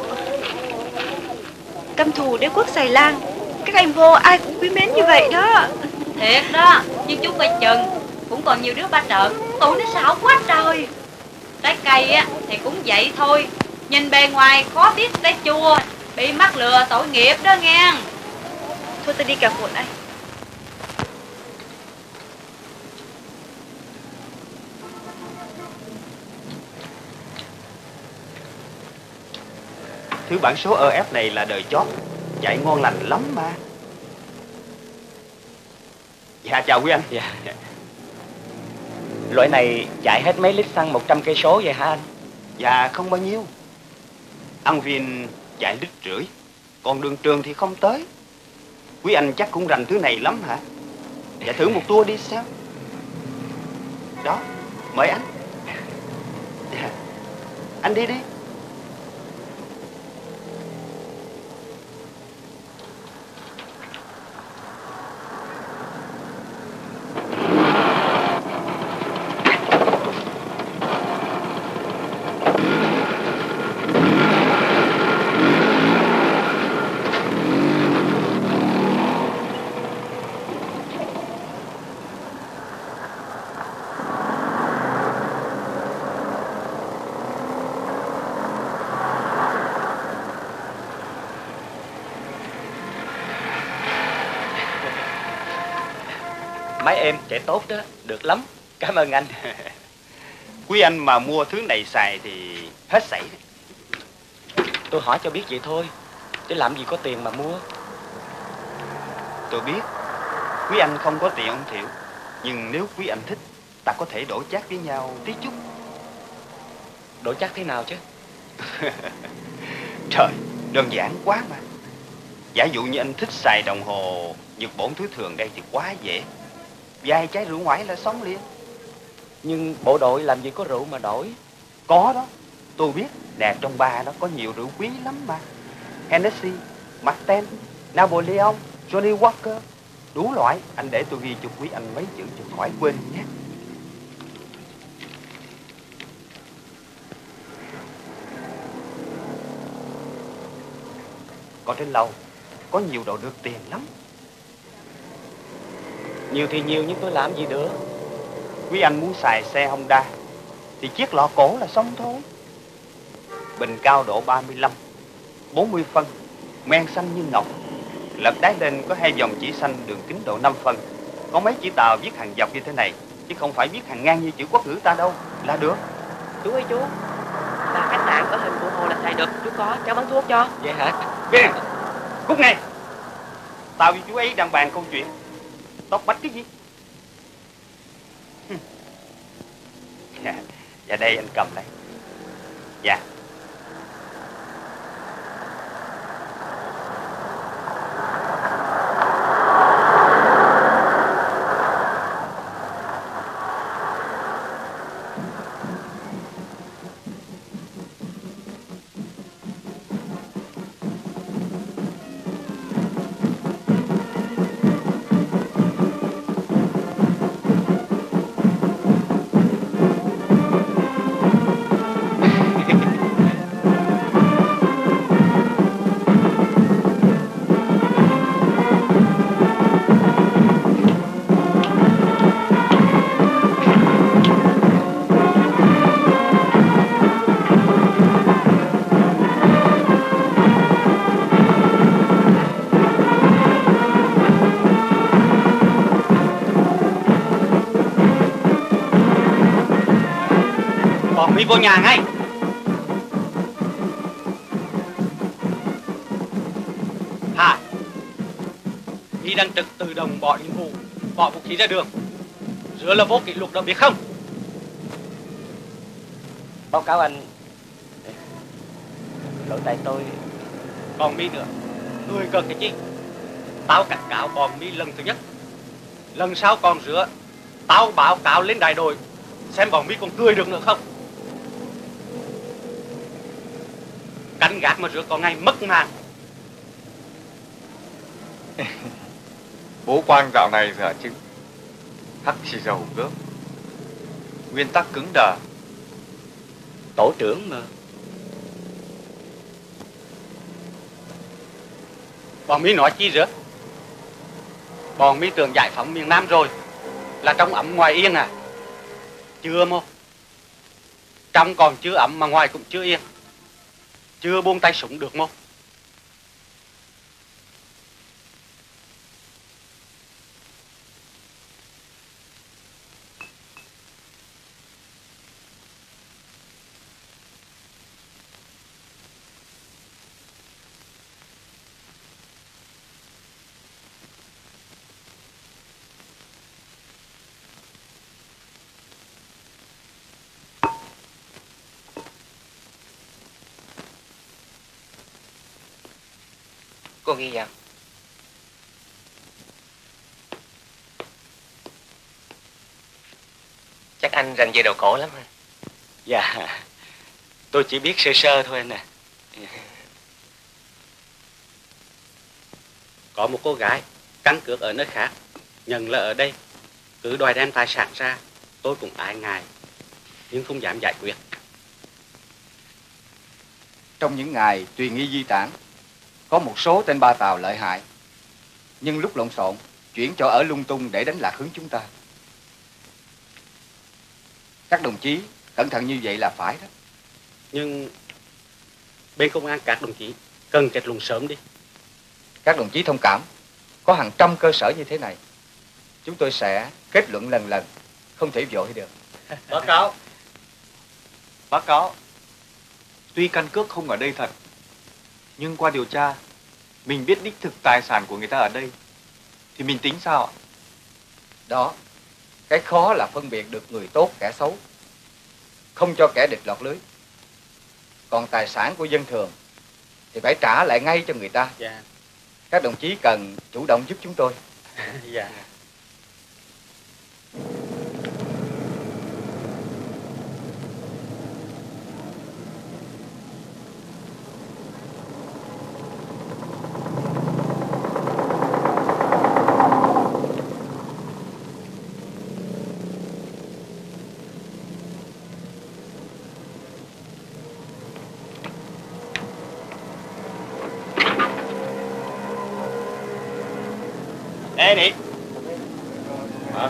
căm thù đế quốc Sài Lan. Các anh vô ai cũng quý mến như vậy đó. Thiệt đó, nhưng chú phải chừng, cũng còn nhiều đứa ba trợn, tụi nó xảo quá trời. Trái cây á thì cũng vậy thôi, nhìn bề ngoài khó biết trái chua, bị mắc lừa tội nghiệp đó nghe. Thôi tôi đi cà phụn anh. Thứ bản số e ép này là đời chót, chạy ngon lành lắm mà. Dạ chào quý anh. Dạ. Loại này chạy hết mấy lít xăng một trăm cây số vậy hả anh? Dạ không bao nhiêu. Ăn viên chạy lít rưỡi, còn đường trường thì không tới. Quý anh chắc cũng rành thứ này lắm hả? Dạ thử một tour đi sao? Đó, mời anh. Dạ. Anh đi đi. Máy em chạy tốt đó, được lắm. Cảm ơn anh. Quý anh mà mua thứ này xài thì hết sảy. Tôi hỏi cho biết vậy thôi, chứ làm gì có tiền mà mua. Tôi biết quý anh không có tiền ông Thiệu, nhưng nếu quý anh thích, ta có thể đổi chác với nhau tí chút. Đổi chác thế nào chứ? Trời, đơn giản quá mà. Giả dụ như anh thích xài đồng hồ Nhật Bản thứ thường đây thì quá dễ. Vài trái rượu ngoại là sống liền. Nhưng bộ đội làm gì có rượu mà đổi. Có đó, tôi biết. Nè, trong ba nó có nhiều rượu quý lắm mà. Hennessy, Martin, Napoleon, Johnny Walker, đủ loại. Anh để tôi ghi cho quý anh mấy chữ cho khỏi quên nhé. Còn trên lầu có nhiều đồ được tiền lắm. Nhiều thì nhiều nhưng tôi làm gì được. Quý anh muốn xài xe Honda thì chiếc lọ cổ là xong thôi. Bình cao độ ba mươi lăm, bốn mươi phân, men xanh như ngọc. Lật đáy lên có hai dòng chỉ xanh đường kính độ năm phân. Có mấy chữ tàu viết hàng dọc như thế này, chứ không phải viết hàng ngang như chữ quốc ngữ ta đâu. Là được. Chú ơi chú, bà khách sạn có hình của hồ là xài được. Chú có, cháu bán thuốc cho. Vậy hả? Biết nè, Cúc này. Tao với chú ấy đang bàn câu chuyện. Tóc bách cái gì? Dạ, dạ đây anh cầm đây. Dạ. Đi vô nhà ngay. khi đang trực tự động bỏ nhiệm vụ, bỏ vũ khí ra đường, rửa là vô kỷ luật đó, biết không? Báo cáo anh, lỗi tại tôi. Còn mi nữa, tôi cần cái chi? Tao cảnh cáo bọn mi lần thứ nhất, lần sau còn rửa tao báo cáo lên đại đội, xem bọn mi còn cười được nữa không. Cánh gác mà rửa còn ngay mất mạng. Bố quan dạo này giả chứng hắc xì dầu gớm, nguyên tắc cứng đờ. Tổ trưởng mà. Bọn mi nói chi rửa? Bọn mi tưởng giải phóng miền Nam rồi là trong ấm ngoài yên à? Chưa mô, trong còn chưa ấm mà ngoài cũng chưa yên. Chưa buông tay súng được mô. Cô ghi vào. Chắc anh rành về đồ cổ lắm hả? Dạ, tôi chỉ biết sơ sơ thôi anh nè. Có một cô gái cắn cược ở nơi khác, nhận là ở đây, cứ đòi đem tài sản ra. Tôi cũng ái ngại, nhưng không dám giải quyết. Trong những ngày tùy nghi di tản, có một số tên Ba Tàu lợi hại, nhưng lúc lộn xộn chuyển chỗ ở lung tung để đánh lạc hướng chúng ta. Các đồng chí cẩn thận như vậy là phải đó. Nhưng bên công an các đồng chí cần kết luận sớm đi. Các đồng chí thông cảm, có hàng trăm cơ sở như thế này. Chúng tôi sẽ kết luận lần lần, không thể vội được. Báo cáo. Báo cáo. Tuy căn cước không ở đây thật, nhưng qua điều tra, mình biết đích thực tài sản của người ta ở đây, thì mình tính sao ạ? Đó, cái khó là phân biệt được người tốt kẻ xấu, không cho kẻ địch lọt lưới. Còn tài sản của dân thường thì phải trả lại ngay cho người ta. Dạ. Các đồng chí cần chủ động giúp chúng tôi. Dạ. Nị à.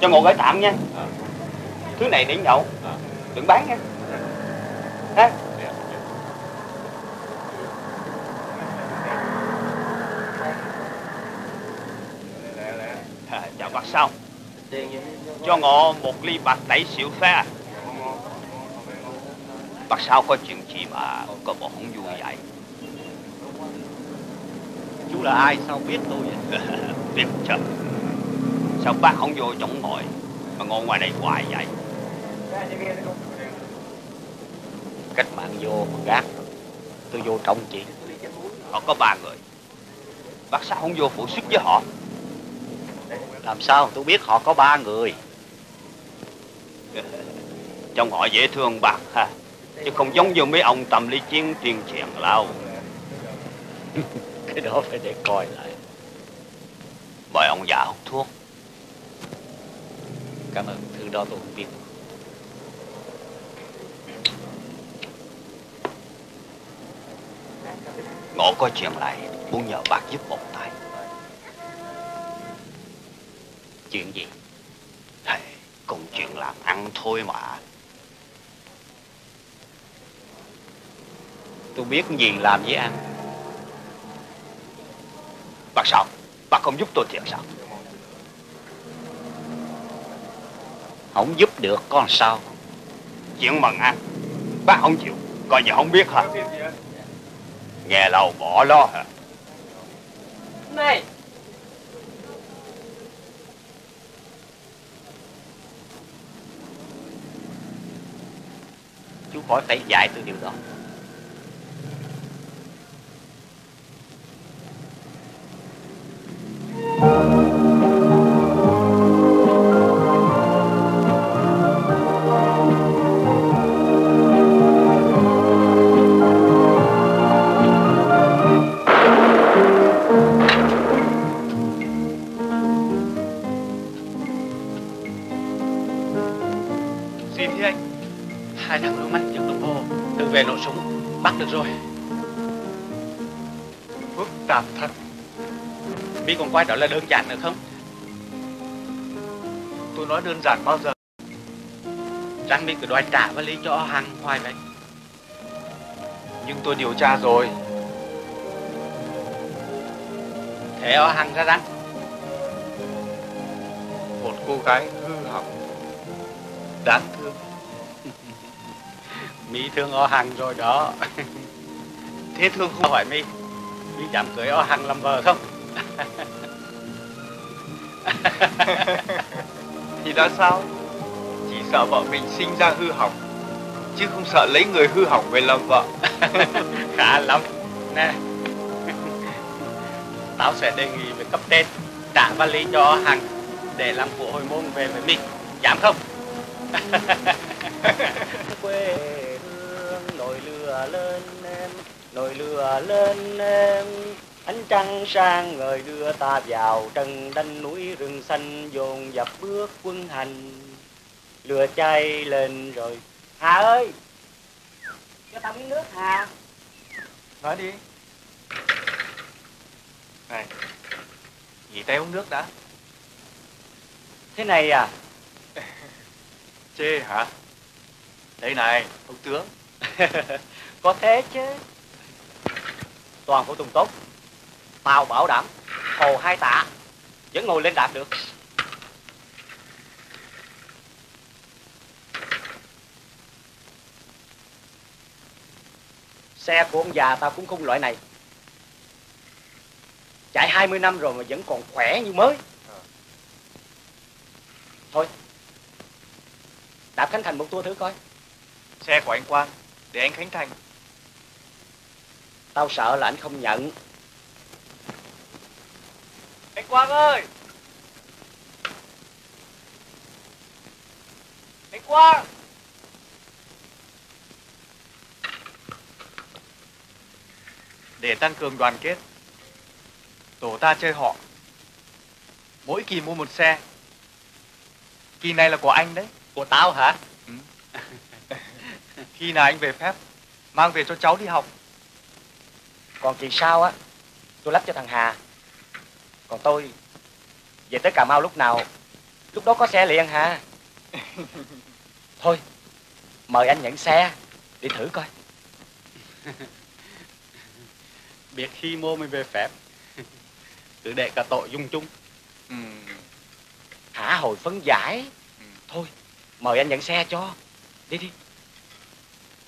Cho một gói tạm nha. À. Thứ này để nhậu. À. Đừng bán nha. Ha? À, chào bác sau. Cho ngọ một ly bạc tẩy xỉu pha. Bác sau có chuyện chi mà có bộ không vui vậy? Chú là ai sao biết tôi vậy? Biết chậm. Sao bác không vô chỗ ngồi mà ngồi ngoài đây hoài vậy? Cách mạng vô mà gác, tôi vô trong chuyện. Họ có ba người, bác sao không vô phụ sức với họ? Làm sao tôi biết họ có ba người? Trông họ dễ thương bác ha, chứ không giống như mấy ông tầm ly chiến tuyên truyền lâu. Cái đó phải để coi lại. Mời ông già hút thuốc. Cảm ơn, thứ đó tôi không biết. Ngộ có chuyện lại, muốn nhờ bác giúp một tay. Chuyện gì? Thầy, còn chuyện làm ăn thôi mà. Tôi biết gì làm với anh. Bác sao? Bác không giúp tôi thiệt sao? Không giúp được con sao? Chuyện mần ăn bác không chịu, coi như không biết hả? Nghe lâu bỏ lo hả? này. Chú khỏi phải dạy tôi điều đó. Quay đó là đơn giản được không? Tôi nói đơn giản bao giờ? Rằng mình cứ đòi trả vali cho hàng hoài vậy. Nhưng tôi điều tra rồi. Thế ở hàng ra rằng một cô gái hư hỏng đáng thương. Mỹ thương ở hàng rồi đó. Thế thương không hỏi Mỹ, Mỹ dám cưới ở hàng làm vợ không? Thì đã sao? Chỉ sợ vợ mình sinh ra hư hỏng, chứ không sợ lấy người hư hỏng về làm vợ. Khá lắm. Nè, tao sẽ đề nghị với cấp trên trả vali cho Hằng để làm của hồi môn về với mình. Dám không? Quê hương nổi lửa lên em, nổi lửa lên em. Ánh trăng sang ngời đưa ta vào trần đanh núi rừng xanh, dồn dập bước quân hành. Lửa cháy lên rồi. Hà ơi, cho tao miếng nước Hà. Nói đi. Này, nghỉ tay uống nước đã. Thế này à? Chê hả? Đây này, ông tướng. Có thế chứ. Toàn của Tùng Tốt, tao bảo đảm hồ hai tạ vẫn ngồi lên đạp được. Xe của ông già tao cũng không loại này. Chạy hai mươi năm rồi mà vẫn còn khỏe như mới. Thôi, đạp Khánh Thành một tour thử coi. Xe của anh Quang, để anh Khánh Thành. Tao sợ là anh không nhận. Anh Quang ơi! Anh Quang! Để tăng cường đoàn kết, tổ ta chơi họ. Mỗi kỳ mua một xe. Kỳ này là của anh đấy. Của tao hả? Ừ. Khi nào anh về phép, mang về cho cháu đi học. Còn kỳ sau á, tôi lắp cho thằng Hà. Còn tôi về tới Cà Mau lúc nào, lúc đó có xe liền hả? Thôi, mời anh nhận xe đi thử coi. Biết khi mô mới về phép, cứ để cả tội dung chung. Ừ. Hả hồi phấn giải. Ừ. Thôi, mời anh nhận xe cho. Đi đi.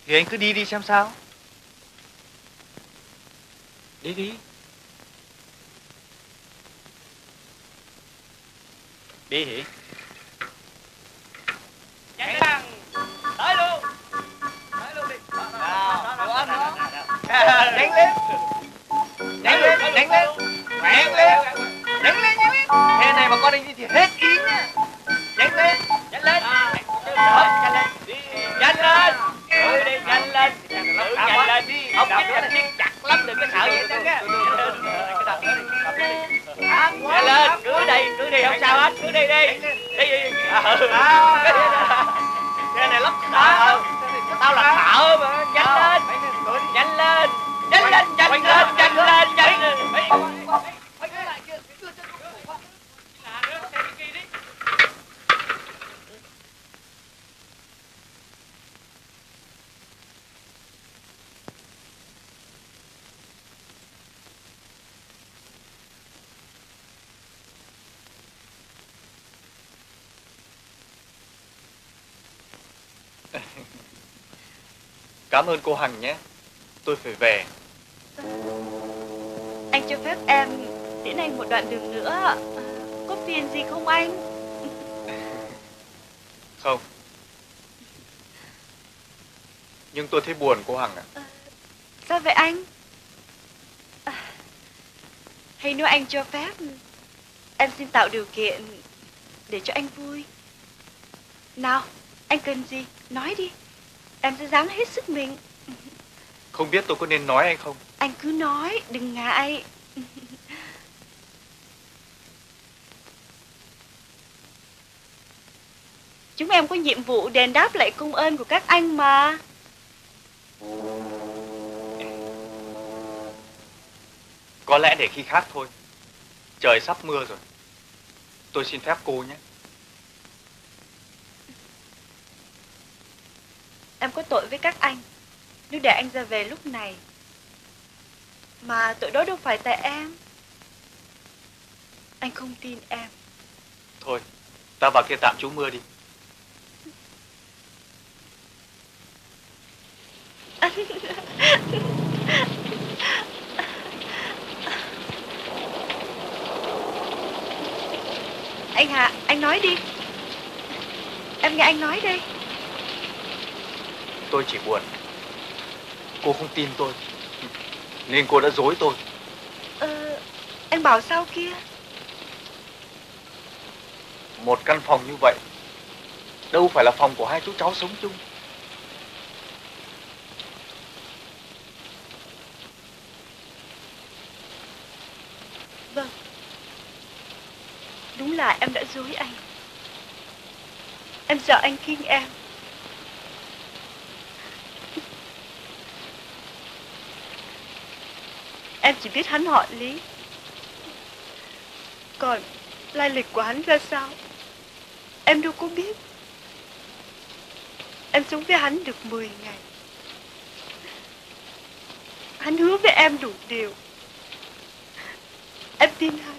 Thì anh cứ đi đi xem sao. Đi đi. Đi hỉ. Chạy bằng. Tới luôn. Tới luôn đi. Nào, được anh đó. Đánh lên. Đánh lên, đánh lên. Đánh lên. Đánh lên nhé. Thế này mà con anh đi thì hết ý nha. Đánh lên. Đánh lên. Đánh lên. Đánh lên. Đánh lên. Đánh lên. Đánh lên đi. Ông biết là siết chặt lắm, đừng có sợ vậy đó nha. Để lên, cứ đi, cứ đi, không sao hết, cứ đi đi. Đi đi. Xe này lắp đó. Tao là thợ mà, nhanh lên. Nhanh lên. Nhanh lên, nhanh lên, nhanh lên, nhanh lên. Cảm ơn cô Hằng nhé. Tôi phải về. Anh cho phép em tiễn anh một đoạn đường nữa. Có phiền gì không anh? Không. Nhưng tôi thấy buồn cô Hằng ạ. À, sao vậy anh? À, hay nếu anh cho phép, em xin tạo điều kiện để cho anh vui. Nào, anh cần gì? Nói đi. Em sẽ dám hết sức mình. Không biết tôi có nên nói hay không? Anh cứ nói, đừng ngại. Chúng em có nhiệm vụ đền đáp lại công ơn của các anh mà. Có lẽ để khi khác thôi. Trời sắp mưa rồi. Tôi xin phép cô nhé. Em có tội với các anh. Nếu để anh ra về lúc này, mà tội đó đâu phải tại em. Anh không tin em. Thôi, ta vào kia tạm trú mưa đi. Anh Hạ, anh nói đi. Em nghe anh nói đây. Tôi chỉ buồn cô không tin tôi nên cô đã dối tôi. Ờ, anh bảo sao kia? Một căn phòng như vậy đâu phải là phòng của hai chú cháu sống chung. Vâng, đúng là em đã dối anh. Em sợ anh khinh em. Em chỉ biết hắn họ Lý, còn lai lịch của hắn ra sao em đâu có biết. Em sống với hắn được mười ngày. Hắn hứa với em đủ điều. Em tin hắn.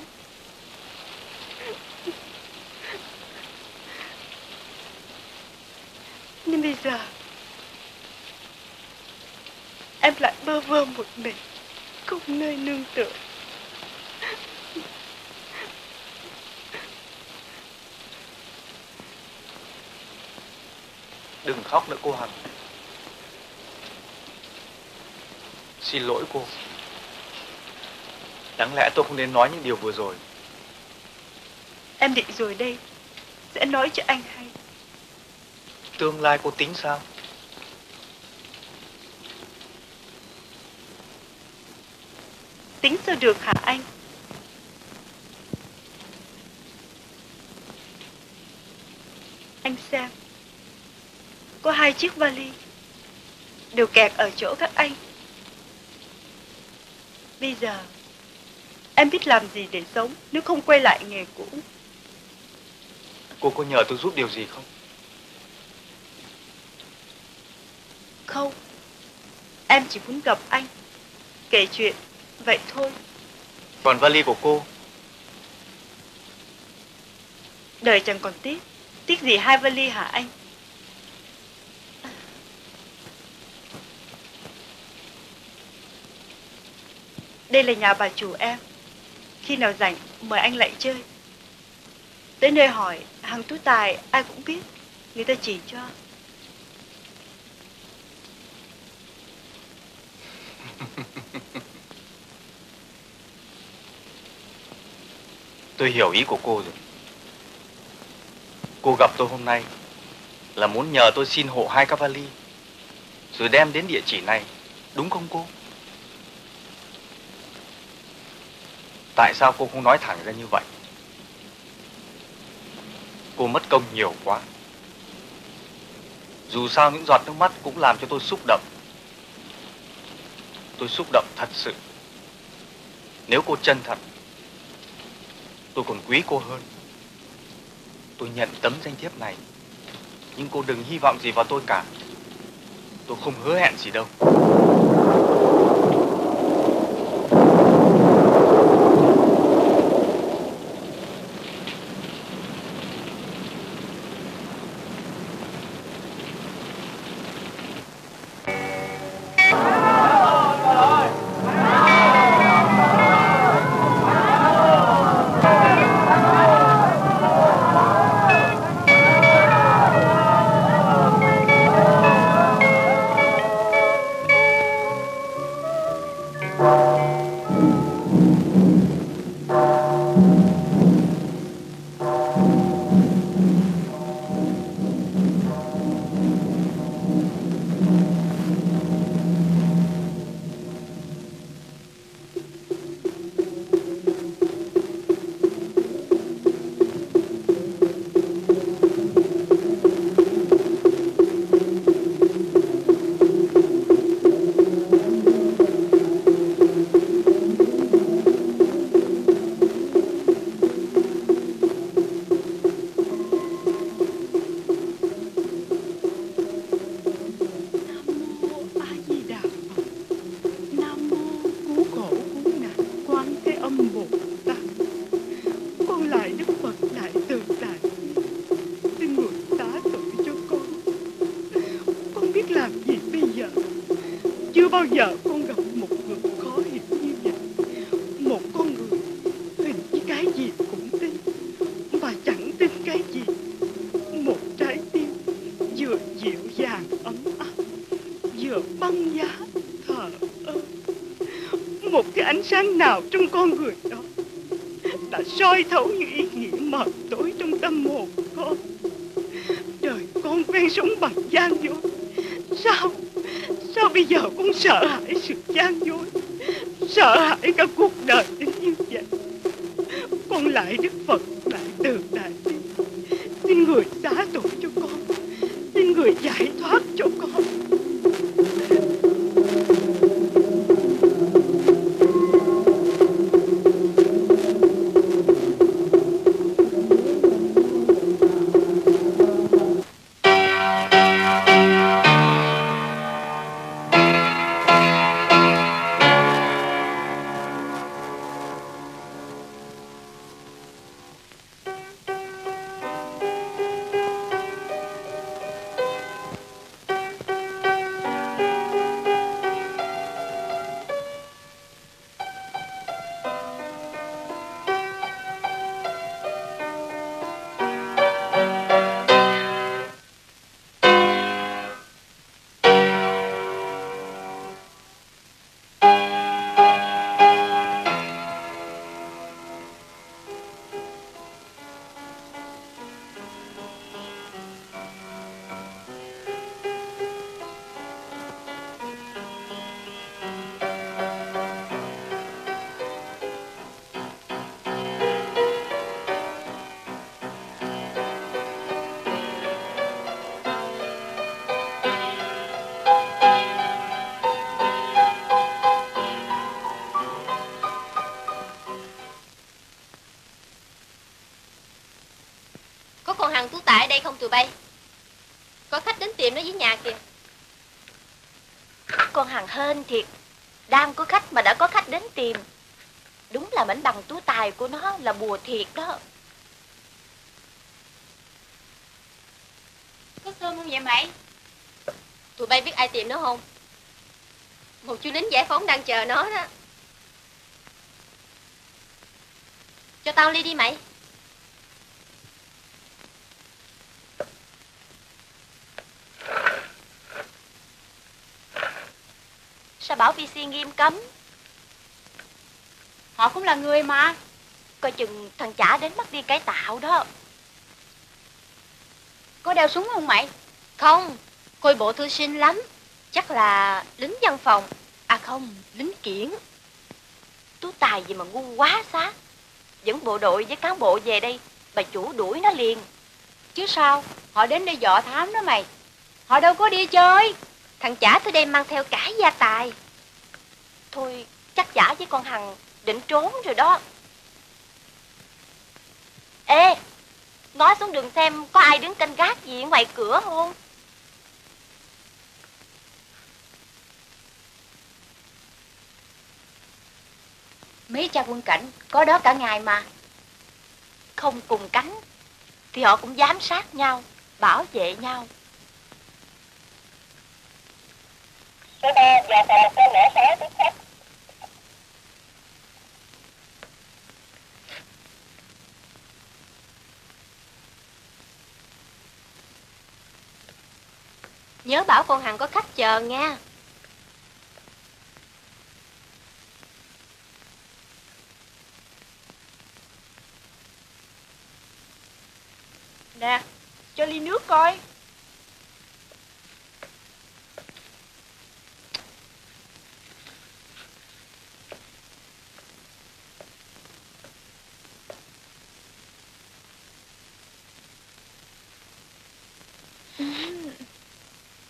Nhưng bây giờ em lại bơ vơ một mình, không nơi nương tựa. Đừng khóc nữa cô Hằng. Xin lỗi cô. Đáng lẽ tôi không nên nói những điều vừa rồi. Em định rồi đây sẽ nói cho anh hay. Tương lai cô tính sao? Tính sao được hả anh? Anh xem, có hai chiếc vali đều kẹt ở chỗ các anh. Bây giờ em biết làm gì để sống nếu không quay lại nghề cũ. Cô có nhờ tôi giúp điều gì không? Không. Em chỉ muốn gặp anh, kể chuyện vậy thôi. Còn vali của cô? Đời chẳng còn tiếc. Tiếc gì hai vali hả anh? Đây là nhà bà chủ em. Khi nào rảnh mời anh lại chơi. Tới nơi hỏi hàng tú tài ai cũng biết. Người ta chỉ cho. Tôi hiểu ý của cô rồi. Cô gặp tôi hôm nay là muốn nhờ tôi xin hộ hai vali rồi đem đến địa chỉ này, đúng không cô? Tại sao cô không nói thẳng ra như vậy? Cô mất công nhiều quá. Dù sao những giọt nước mắt cũng làm cho tôi xúc động. Tôi xúc động thật sự. Nếu cô chân thật, tôi còn quý cô hơn. Tôi nhận tấm danh thiếp này, nhưng cô đừng hy vọng gì vào tôi cả. Tôi không hứa hẹn gì đâu. một cái ánh sáng nào trong con người đó đã soi thấu những ý nghĩa mờ tối trong tâm hồn con. Đời con quen sống bằng gian dối, sao sao bây giờ con sợ hãi sự gian dối, sợ hãi cả cuộc đời đến như vậy. Con lại Đức Phật, lại từ đại bi, xin người xá tội cho con, xin người giải thoát cho con. Đây không tụi bay? Có khách đến tìm nó với nhà kìa. Con Hằng hên thiệt, đang có khách mà đã có khách đến tìm. Đúng là mảnh bằng tú tài của nó là bùa thiệt đó. Có sơm không vậy mày? Tụi bay biết ai tìm nó không? Một chú lính giải phóng đang chờ nó đó. Cho tao ly đi mày. Sao bảo pê xê nghiêm cấm? Họ cũng là người mà. Coi chừng thằng chả đến mất đi cải tạo đó. Có đeo súng không mày? Không, coi bộ thư sinh lắm. Chắc là lính văn phòng. À không, lính kiển. Tú tài gì mà ngu quá xá. Dẫn bộ đội với cán bộ về đây, bà chủ đuổi nó liền. Chứ sao, họ đến đây dọ thám đó mày. Họ đâu có đi chơi. Thằng chả tới đây mang theo cả gia tài. Thôi chắc chả với con Hằng định trốn rồi đó. Ê, nói xuống đường xem có ai đứng canh gác gì ngoài cửa không. Mấy cha quân cảnh có đó cả ngày mà. Không cùng cánh thì họ cũng giám sát nhau, bảo vệ nhau. Số ba và tờ một trăm lẻ sáu tiếp khách. Nhớ bảo con Hằng có khách chờ nha. Nè, cho ly nước coi.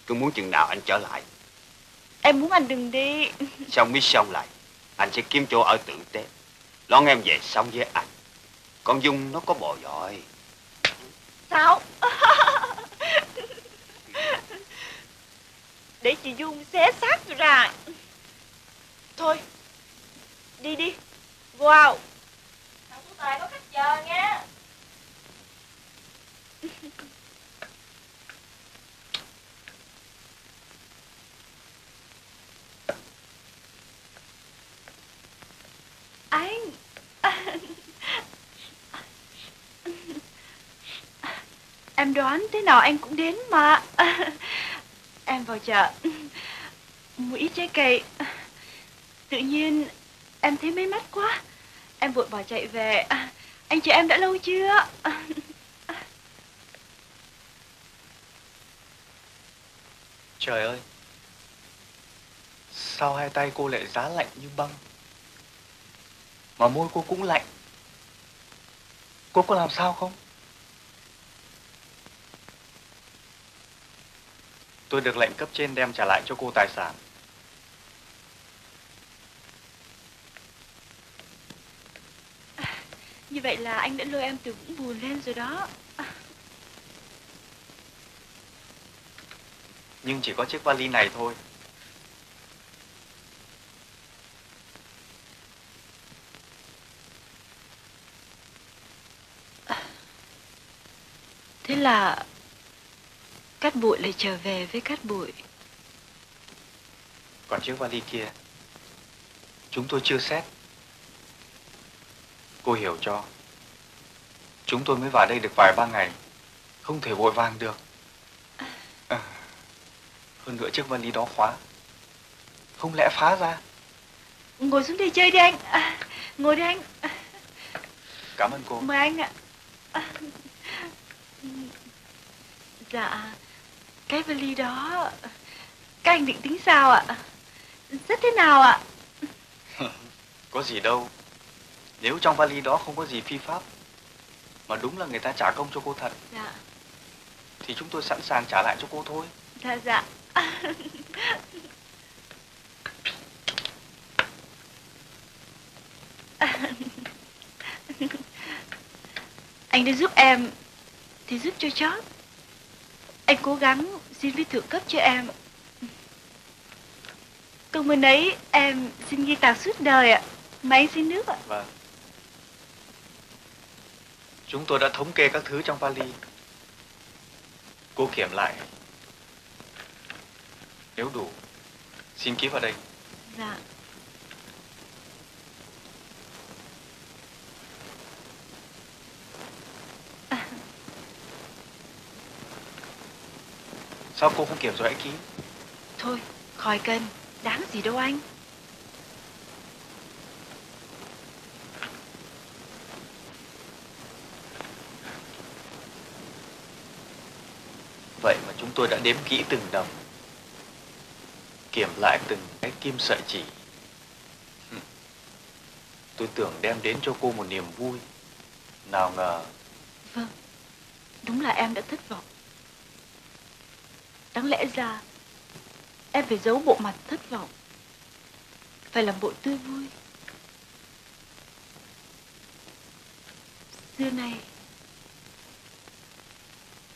Tôi muốn chừng nào anh trở lại? Em muốn anh đừng đi. Xong mới xong lại, anh sẽ kiếm chỗ ở tự tế. Lón em về sống với anh. Con Dung nó có bồ rồi. Sao? Để chị Dung xé xác tôi ra. Thôi, đi đi. Wow. Thằng Tú Tài có khách chờ nha. Anh em đoán thế nào anh cũng đến mà. Em vào chợ mua ít trái cây, tự nhiên Em thấy mê mắt quá. Em vội bỏ chạy về. Anh chị em đã lâu chưa? Trời ơi, sao hai tay cô lại giá lạnh như băng, mà môi cô cũng lạnh. Cô có làm sao không? Tôi được lệnh cấp trên đem trả lại cho cô tài sản. À, như vậy là anh đã lôi em từ vũng bùn lên rồi đó. À. Nhưng chỉ có chiếc vali này thôi. À. Thế là Cát Bụi lại trở về với Cát Bụi. Còn chiếc vali kia chúng tôi chưa xét. Cô hiểu cho. Chúng tôi mới vào đây được vài ba ngày, không thể vội vàng được. À, hơn nữa chiếc vali đó khóa, không lẽ phá ra. Ngồi xuống đây chơi đi anh. À, ngồi đi anh. À, cảm ơn cô. Mời anh ạ. À, dạ. Cái vali đó, các anh định tính sao ạ? Rất thế nào ạ? Có gì đâu. Nếu trong vali đó không có gì phi pháp, mà đúng là người ta trả công cho cô thật. Dạ. Thì chúng tôi sẵn sàng trả lại cho cô thôi. Dạ dạ. Anh đã giúp em thì giúp cho chót. Anh cố gắng xin viết thượng cấp cho em. Công ơn ấy em xin ghi tạc suốt đời ạ. Mà anh xin nước ạ. Vâng. Chúng tôi đã thống kê các thứ trong vali. Cô kiểm lại. Nếu đủ, xin ký vào đây. Dạ. Sao cô không kiểm rồi hãy ký? Thôi, khỏi cần, đáng gì đâu anh. Vậy mà chúng tôi đã đếm kỹ từng đồng, kiểm lại từng cái kim sợi chỉ. Tôi tưởng đem đến cho cô một niềm vui, nào ngờ. Vâng, đúng là em đã thất vọng. Đáng lẽ ra em phải giấu bộ mặt thất vọng, phải làm bộ tươi vui. Xưa nay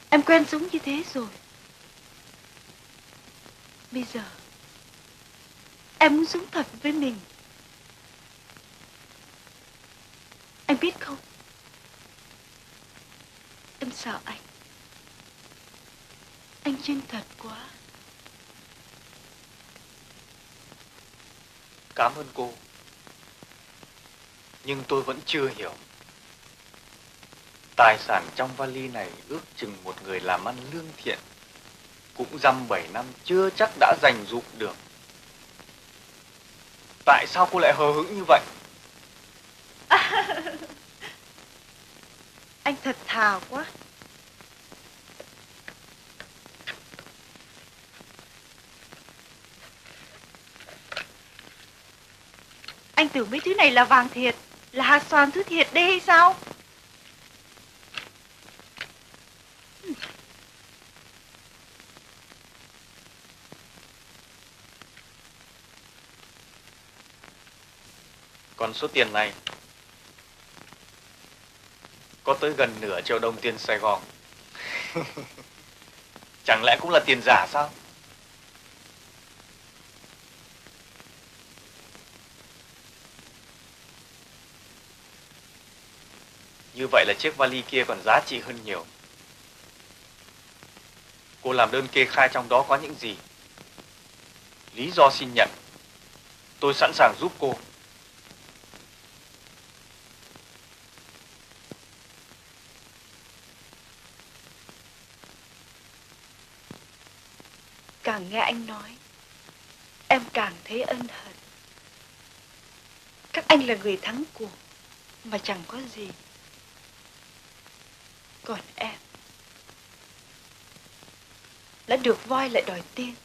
em quen sống như thế rồi. Bây giờ em muốn sống thật với mình. Anh biết không, em sợ anh. Anh chân thật quá. Cảm ơn cô. Nhưng tôi vẫn chưa hiểu. Tài sản trong vali này ước chừng một người làm ăn lương thiện cũng dăm bảy năm chưa chắc đã giành giụm được. Tại sao cô lại hờ hững như vậy? À, anh thật thà quá. Anh tưởng mấy thứ này là vàng thiệt, là hạt xoàn thứ thiệt đây hay sao? Còn số tiền này có tới gần nửa triệu đồng tiền Sài Gòn. Chẳng lẽ cũng là tiền giả sao? Như vậy là chiếc vali kia còn giá trị hơn nhiều. Cô làm đơn kê khai trong đó có những gì, lý do xin nhận. Tôi sẵn sàng giúp cô. Càng nghe anh nói, em càng thấy ân hận. Các Anh là người thắng cuộc mà chẳng có gì. Còn em đã được voi lại đòi tiên.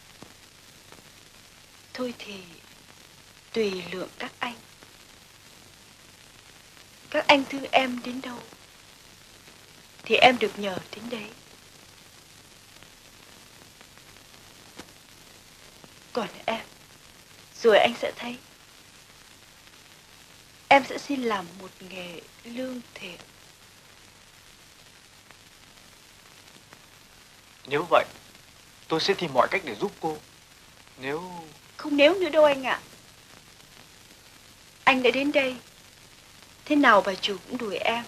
Thôi thì tùy lượng các anh. Các anh thương em đến đâu thì em được nhờ đến đấy. Còn em, rồi anh sẽ thấy, em sẽ xin làm một nghề lương thiện. Nếu vậy, tôi sẽ tìm mọi cách để giúp cô. Nếu... Không nếu nữa đâu anh ạ. À. Anh đã đến đây, thế nào bà chủ cũng đuổi em.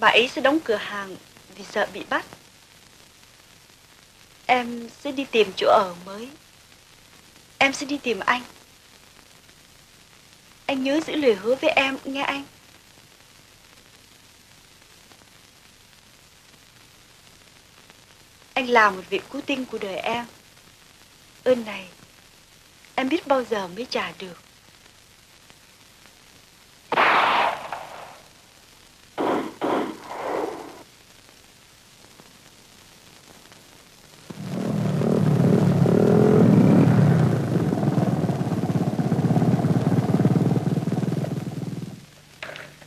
Bà ấy sẽ đóng cửa hàng vì sợ bị bắt. Em sẽ đi tìm chỗ ở mới. Em sẽ đi tìm anh. Anh nhớ giữ lời hứa với em, nghe anh. Anh làm một việc cứu tinh của đời em. Ơn này, em biết bao giờ mới trả được.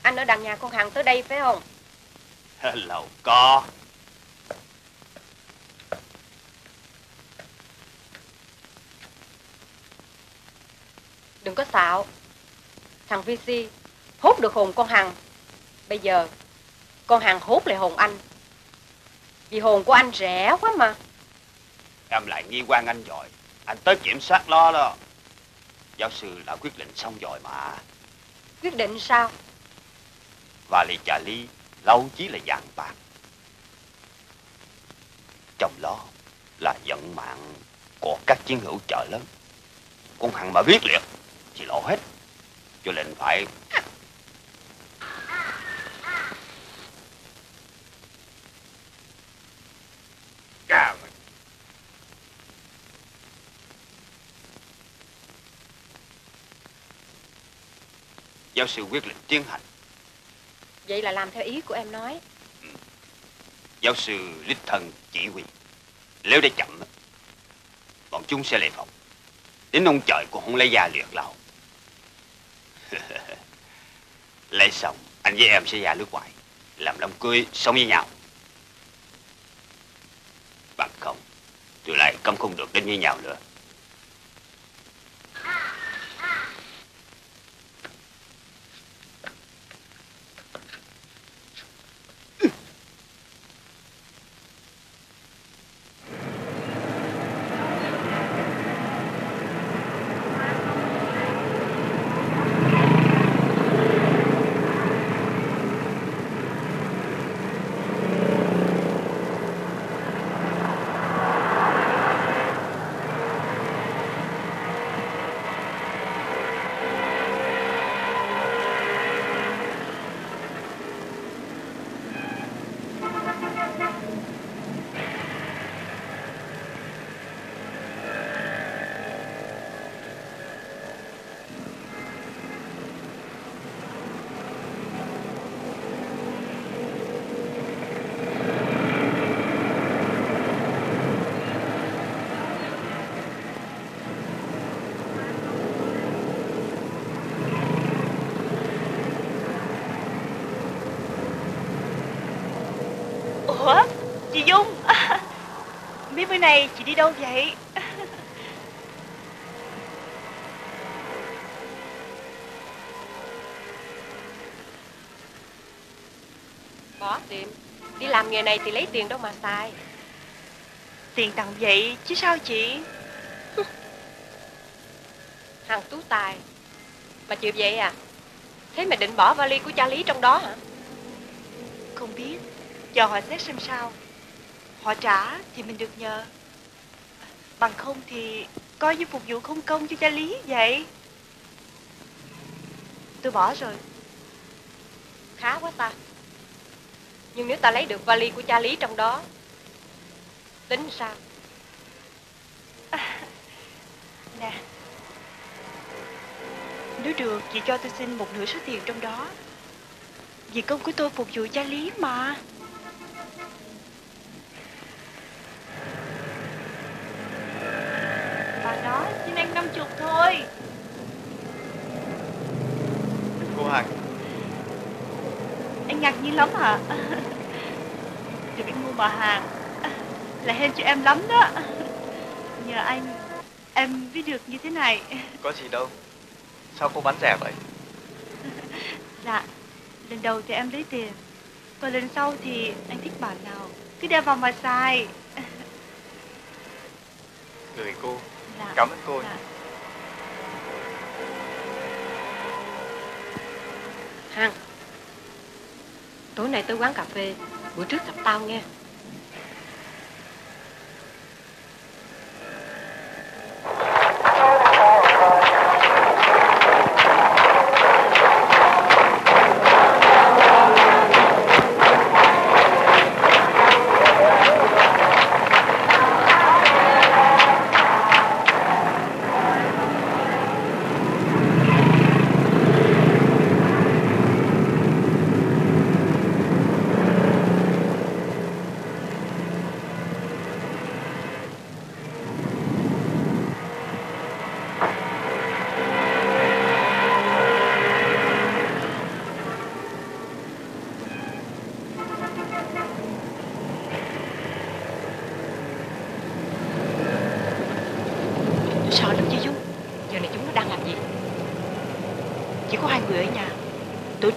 Anh ở đằng nhà con Hằng tới đây phải không? Lầu co. Đừng có xạo. Thằng vê xê hốt được hồn con Hằng. Bây giờ con Hằng hốt lại hồn anh. Vì hồn của anh rẻ quá mà. Em lại nghi quan anh rồi. Anh tới kiểm soát lo đó. Giáo sư đã quyết định xong rồi mà. Quyết định sao? Và lì chà ly lâu chí là vàng bạc. Trong đó là vận mạng của các chiến hữu chợ lớn. Con Hằng mà biết liền thì lộ hết. Cho nên phải... Giáo sư quyết định tiến hành. Vậy là làm theo ý của em nói. Ừ. Giáo sư đích thân chỉ huy. Nếu để chậm, bọn chúng sẽ lệ phòng. Đến ông trời cũng không lấy da liệt lâu. Lấy xong, anh với em sẽ ra nước ngoài. Làm đám cưới, sống với nhau. Bằng không, tụi lại cấm không được đến với nhau nữa. Bữa nay chị đi đâu vậy? Bỏ tiệm. Đi làm nghề này thì lấy tiền đâu mà xài. Tiền tặng vậy chứ sao chị? Hằng tú tài mà chịu vậy à? Thế mà định bỏ vali của cha Lý trong đó hả? Không biết. Giờ họ xét xem sao. Họ trả thì mình được nhờ. Bằng không thì coi như phục vụ không công cho cha Lý vậy. Tôi bỏ rồi. Khá quá ta. Nhưng nếu ta lấy được vali của cha Lý trong đó, tính sao? À, nè. Nếu được, dì cho tôi xin một nửa số tiền trong đó. Vì công của tôi phục vụ gia lý mà. Bà đó, xin ăn năm chục thôi. Cô Hằng, anh ngạc nhiên lắm hả? Được anh mua bà Hằng là hên cho em lắm đó. Nhờ anh, em biết được như thế này. Có gì đâu. Sao cô bán rẻ vậy? Dạ, lần đầu thì em lấy tiền, còn lần sau thì anh thích bản nào cứ đeo vào mà xài. Người cô, dạ, cảm ơn cô. Dạ. Hằng, tối nay tới quán cà phê, buổi trước gặp tao nghe.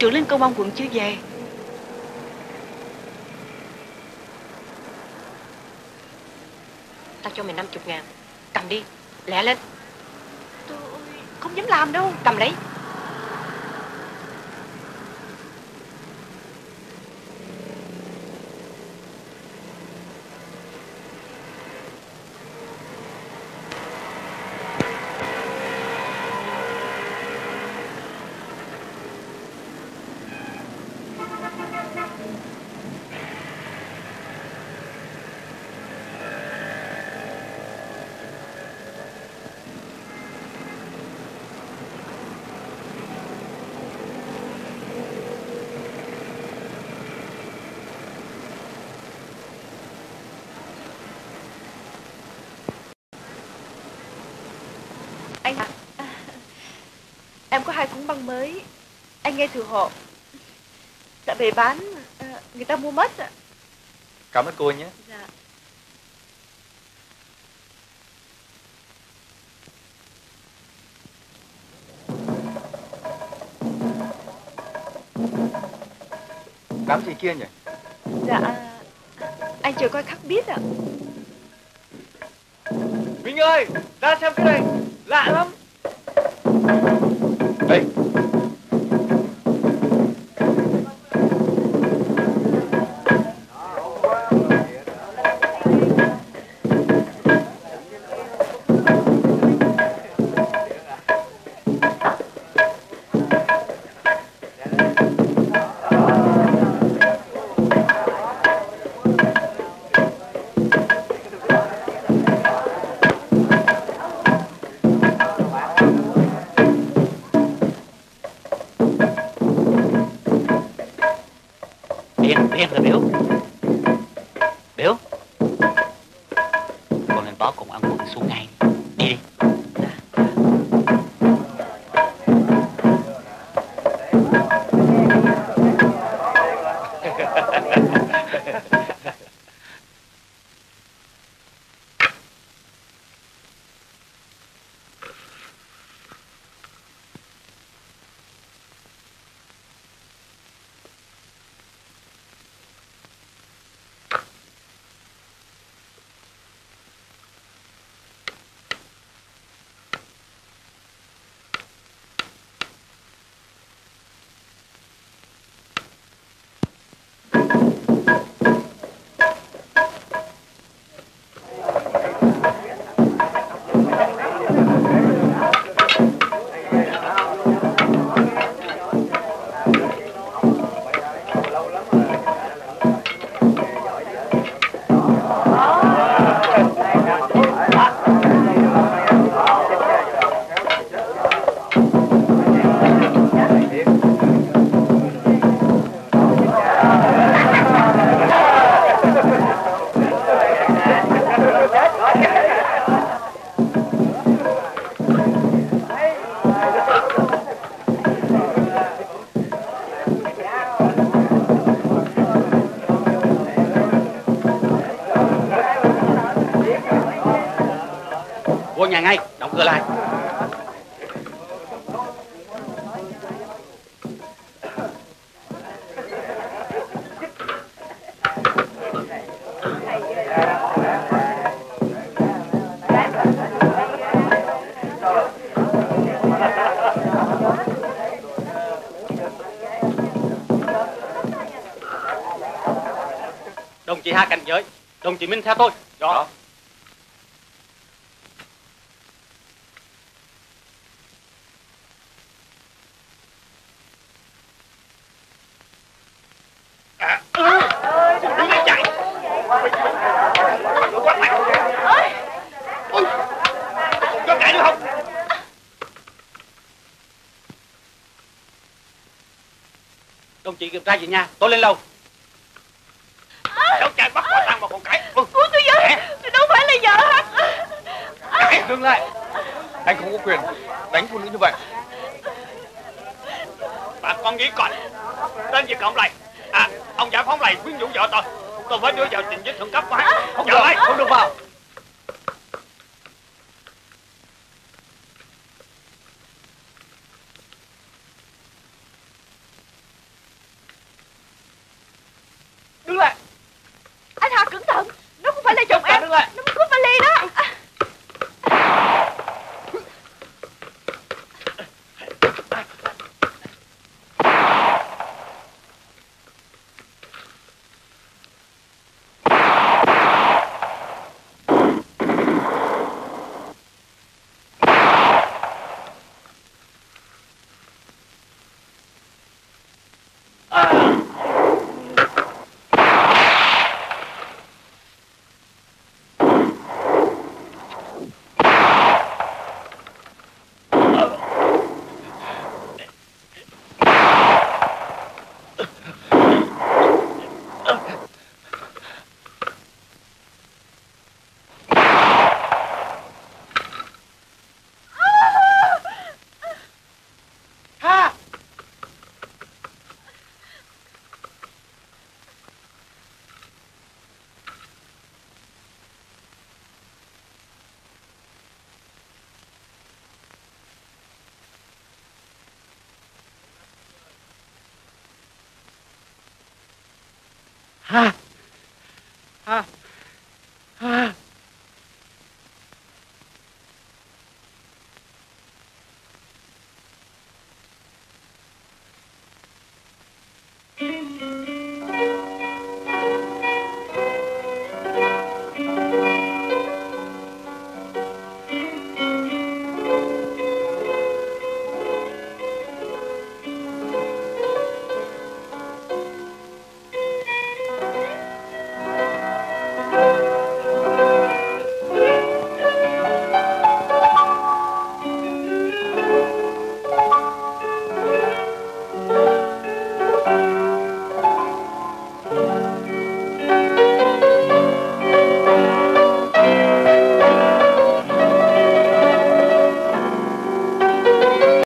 Trưởng lên công an quận chưa về. Tao cho mày năm mươi ngàn. Cầm đi, lẹ lên. Tôi không dám làm đâu. Cầm lấy. Em có hai cuốn băng mới, anh nghe thử hộ. Tại về bán, người ta mua mất. Cảm ơn cô nhé. Dạ. Đám gì kia nhỉ? Dạ, anh chờ coi khắc biết ạ. Vinh ơi, ra xem cái này, lạ lắm. Đây. ngựa lại. Đồng chí hạ cảnh giới, đồng chí Minh theo tôi. Rõ. À, ừ. Đứng lên chạy. Quá mạnh. Ôi. Có chạy được không? Đồng chí kiểm tra gì nha, tôi lên lầu. Đứng lại, anh không có quyền đánh phụ nữ như vậy. Bà con nghĩ còn tên gì cộng lại à, ông giải phóng lại quyến rũ vợ tôi, tôi phải đưa vào trình giết thượng cấp của hắn. Không được, không được vào. Đứng lại. Anh Hà cẩn thận, nó không phải là chồng em. Đứng lại. Nó cướp vali đó. Ha!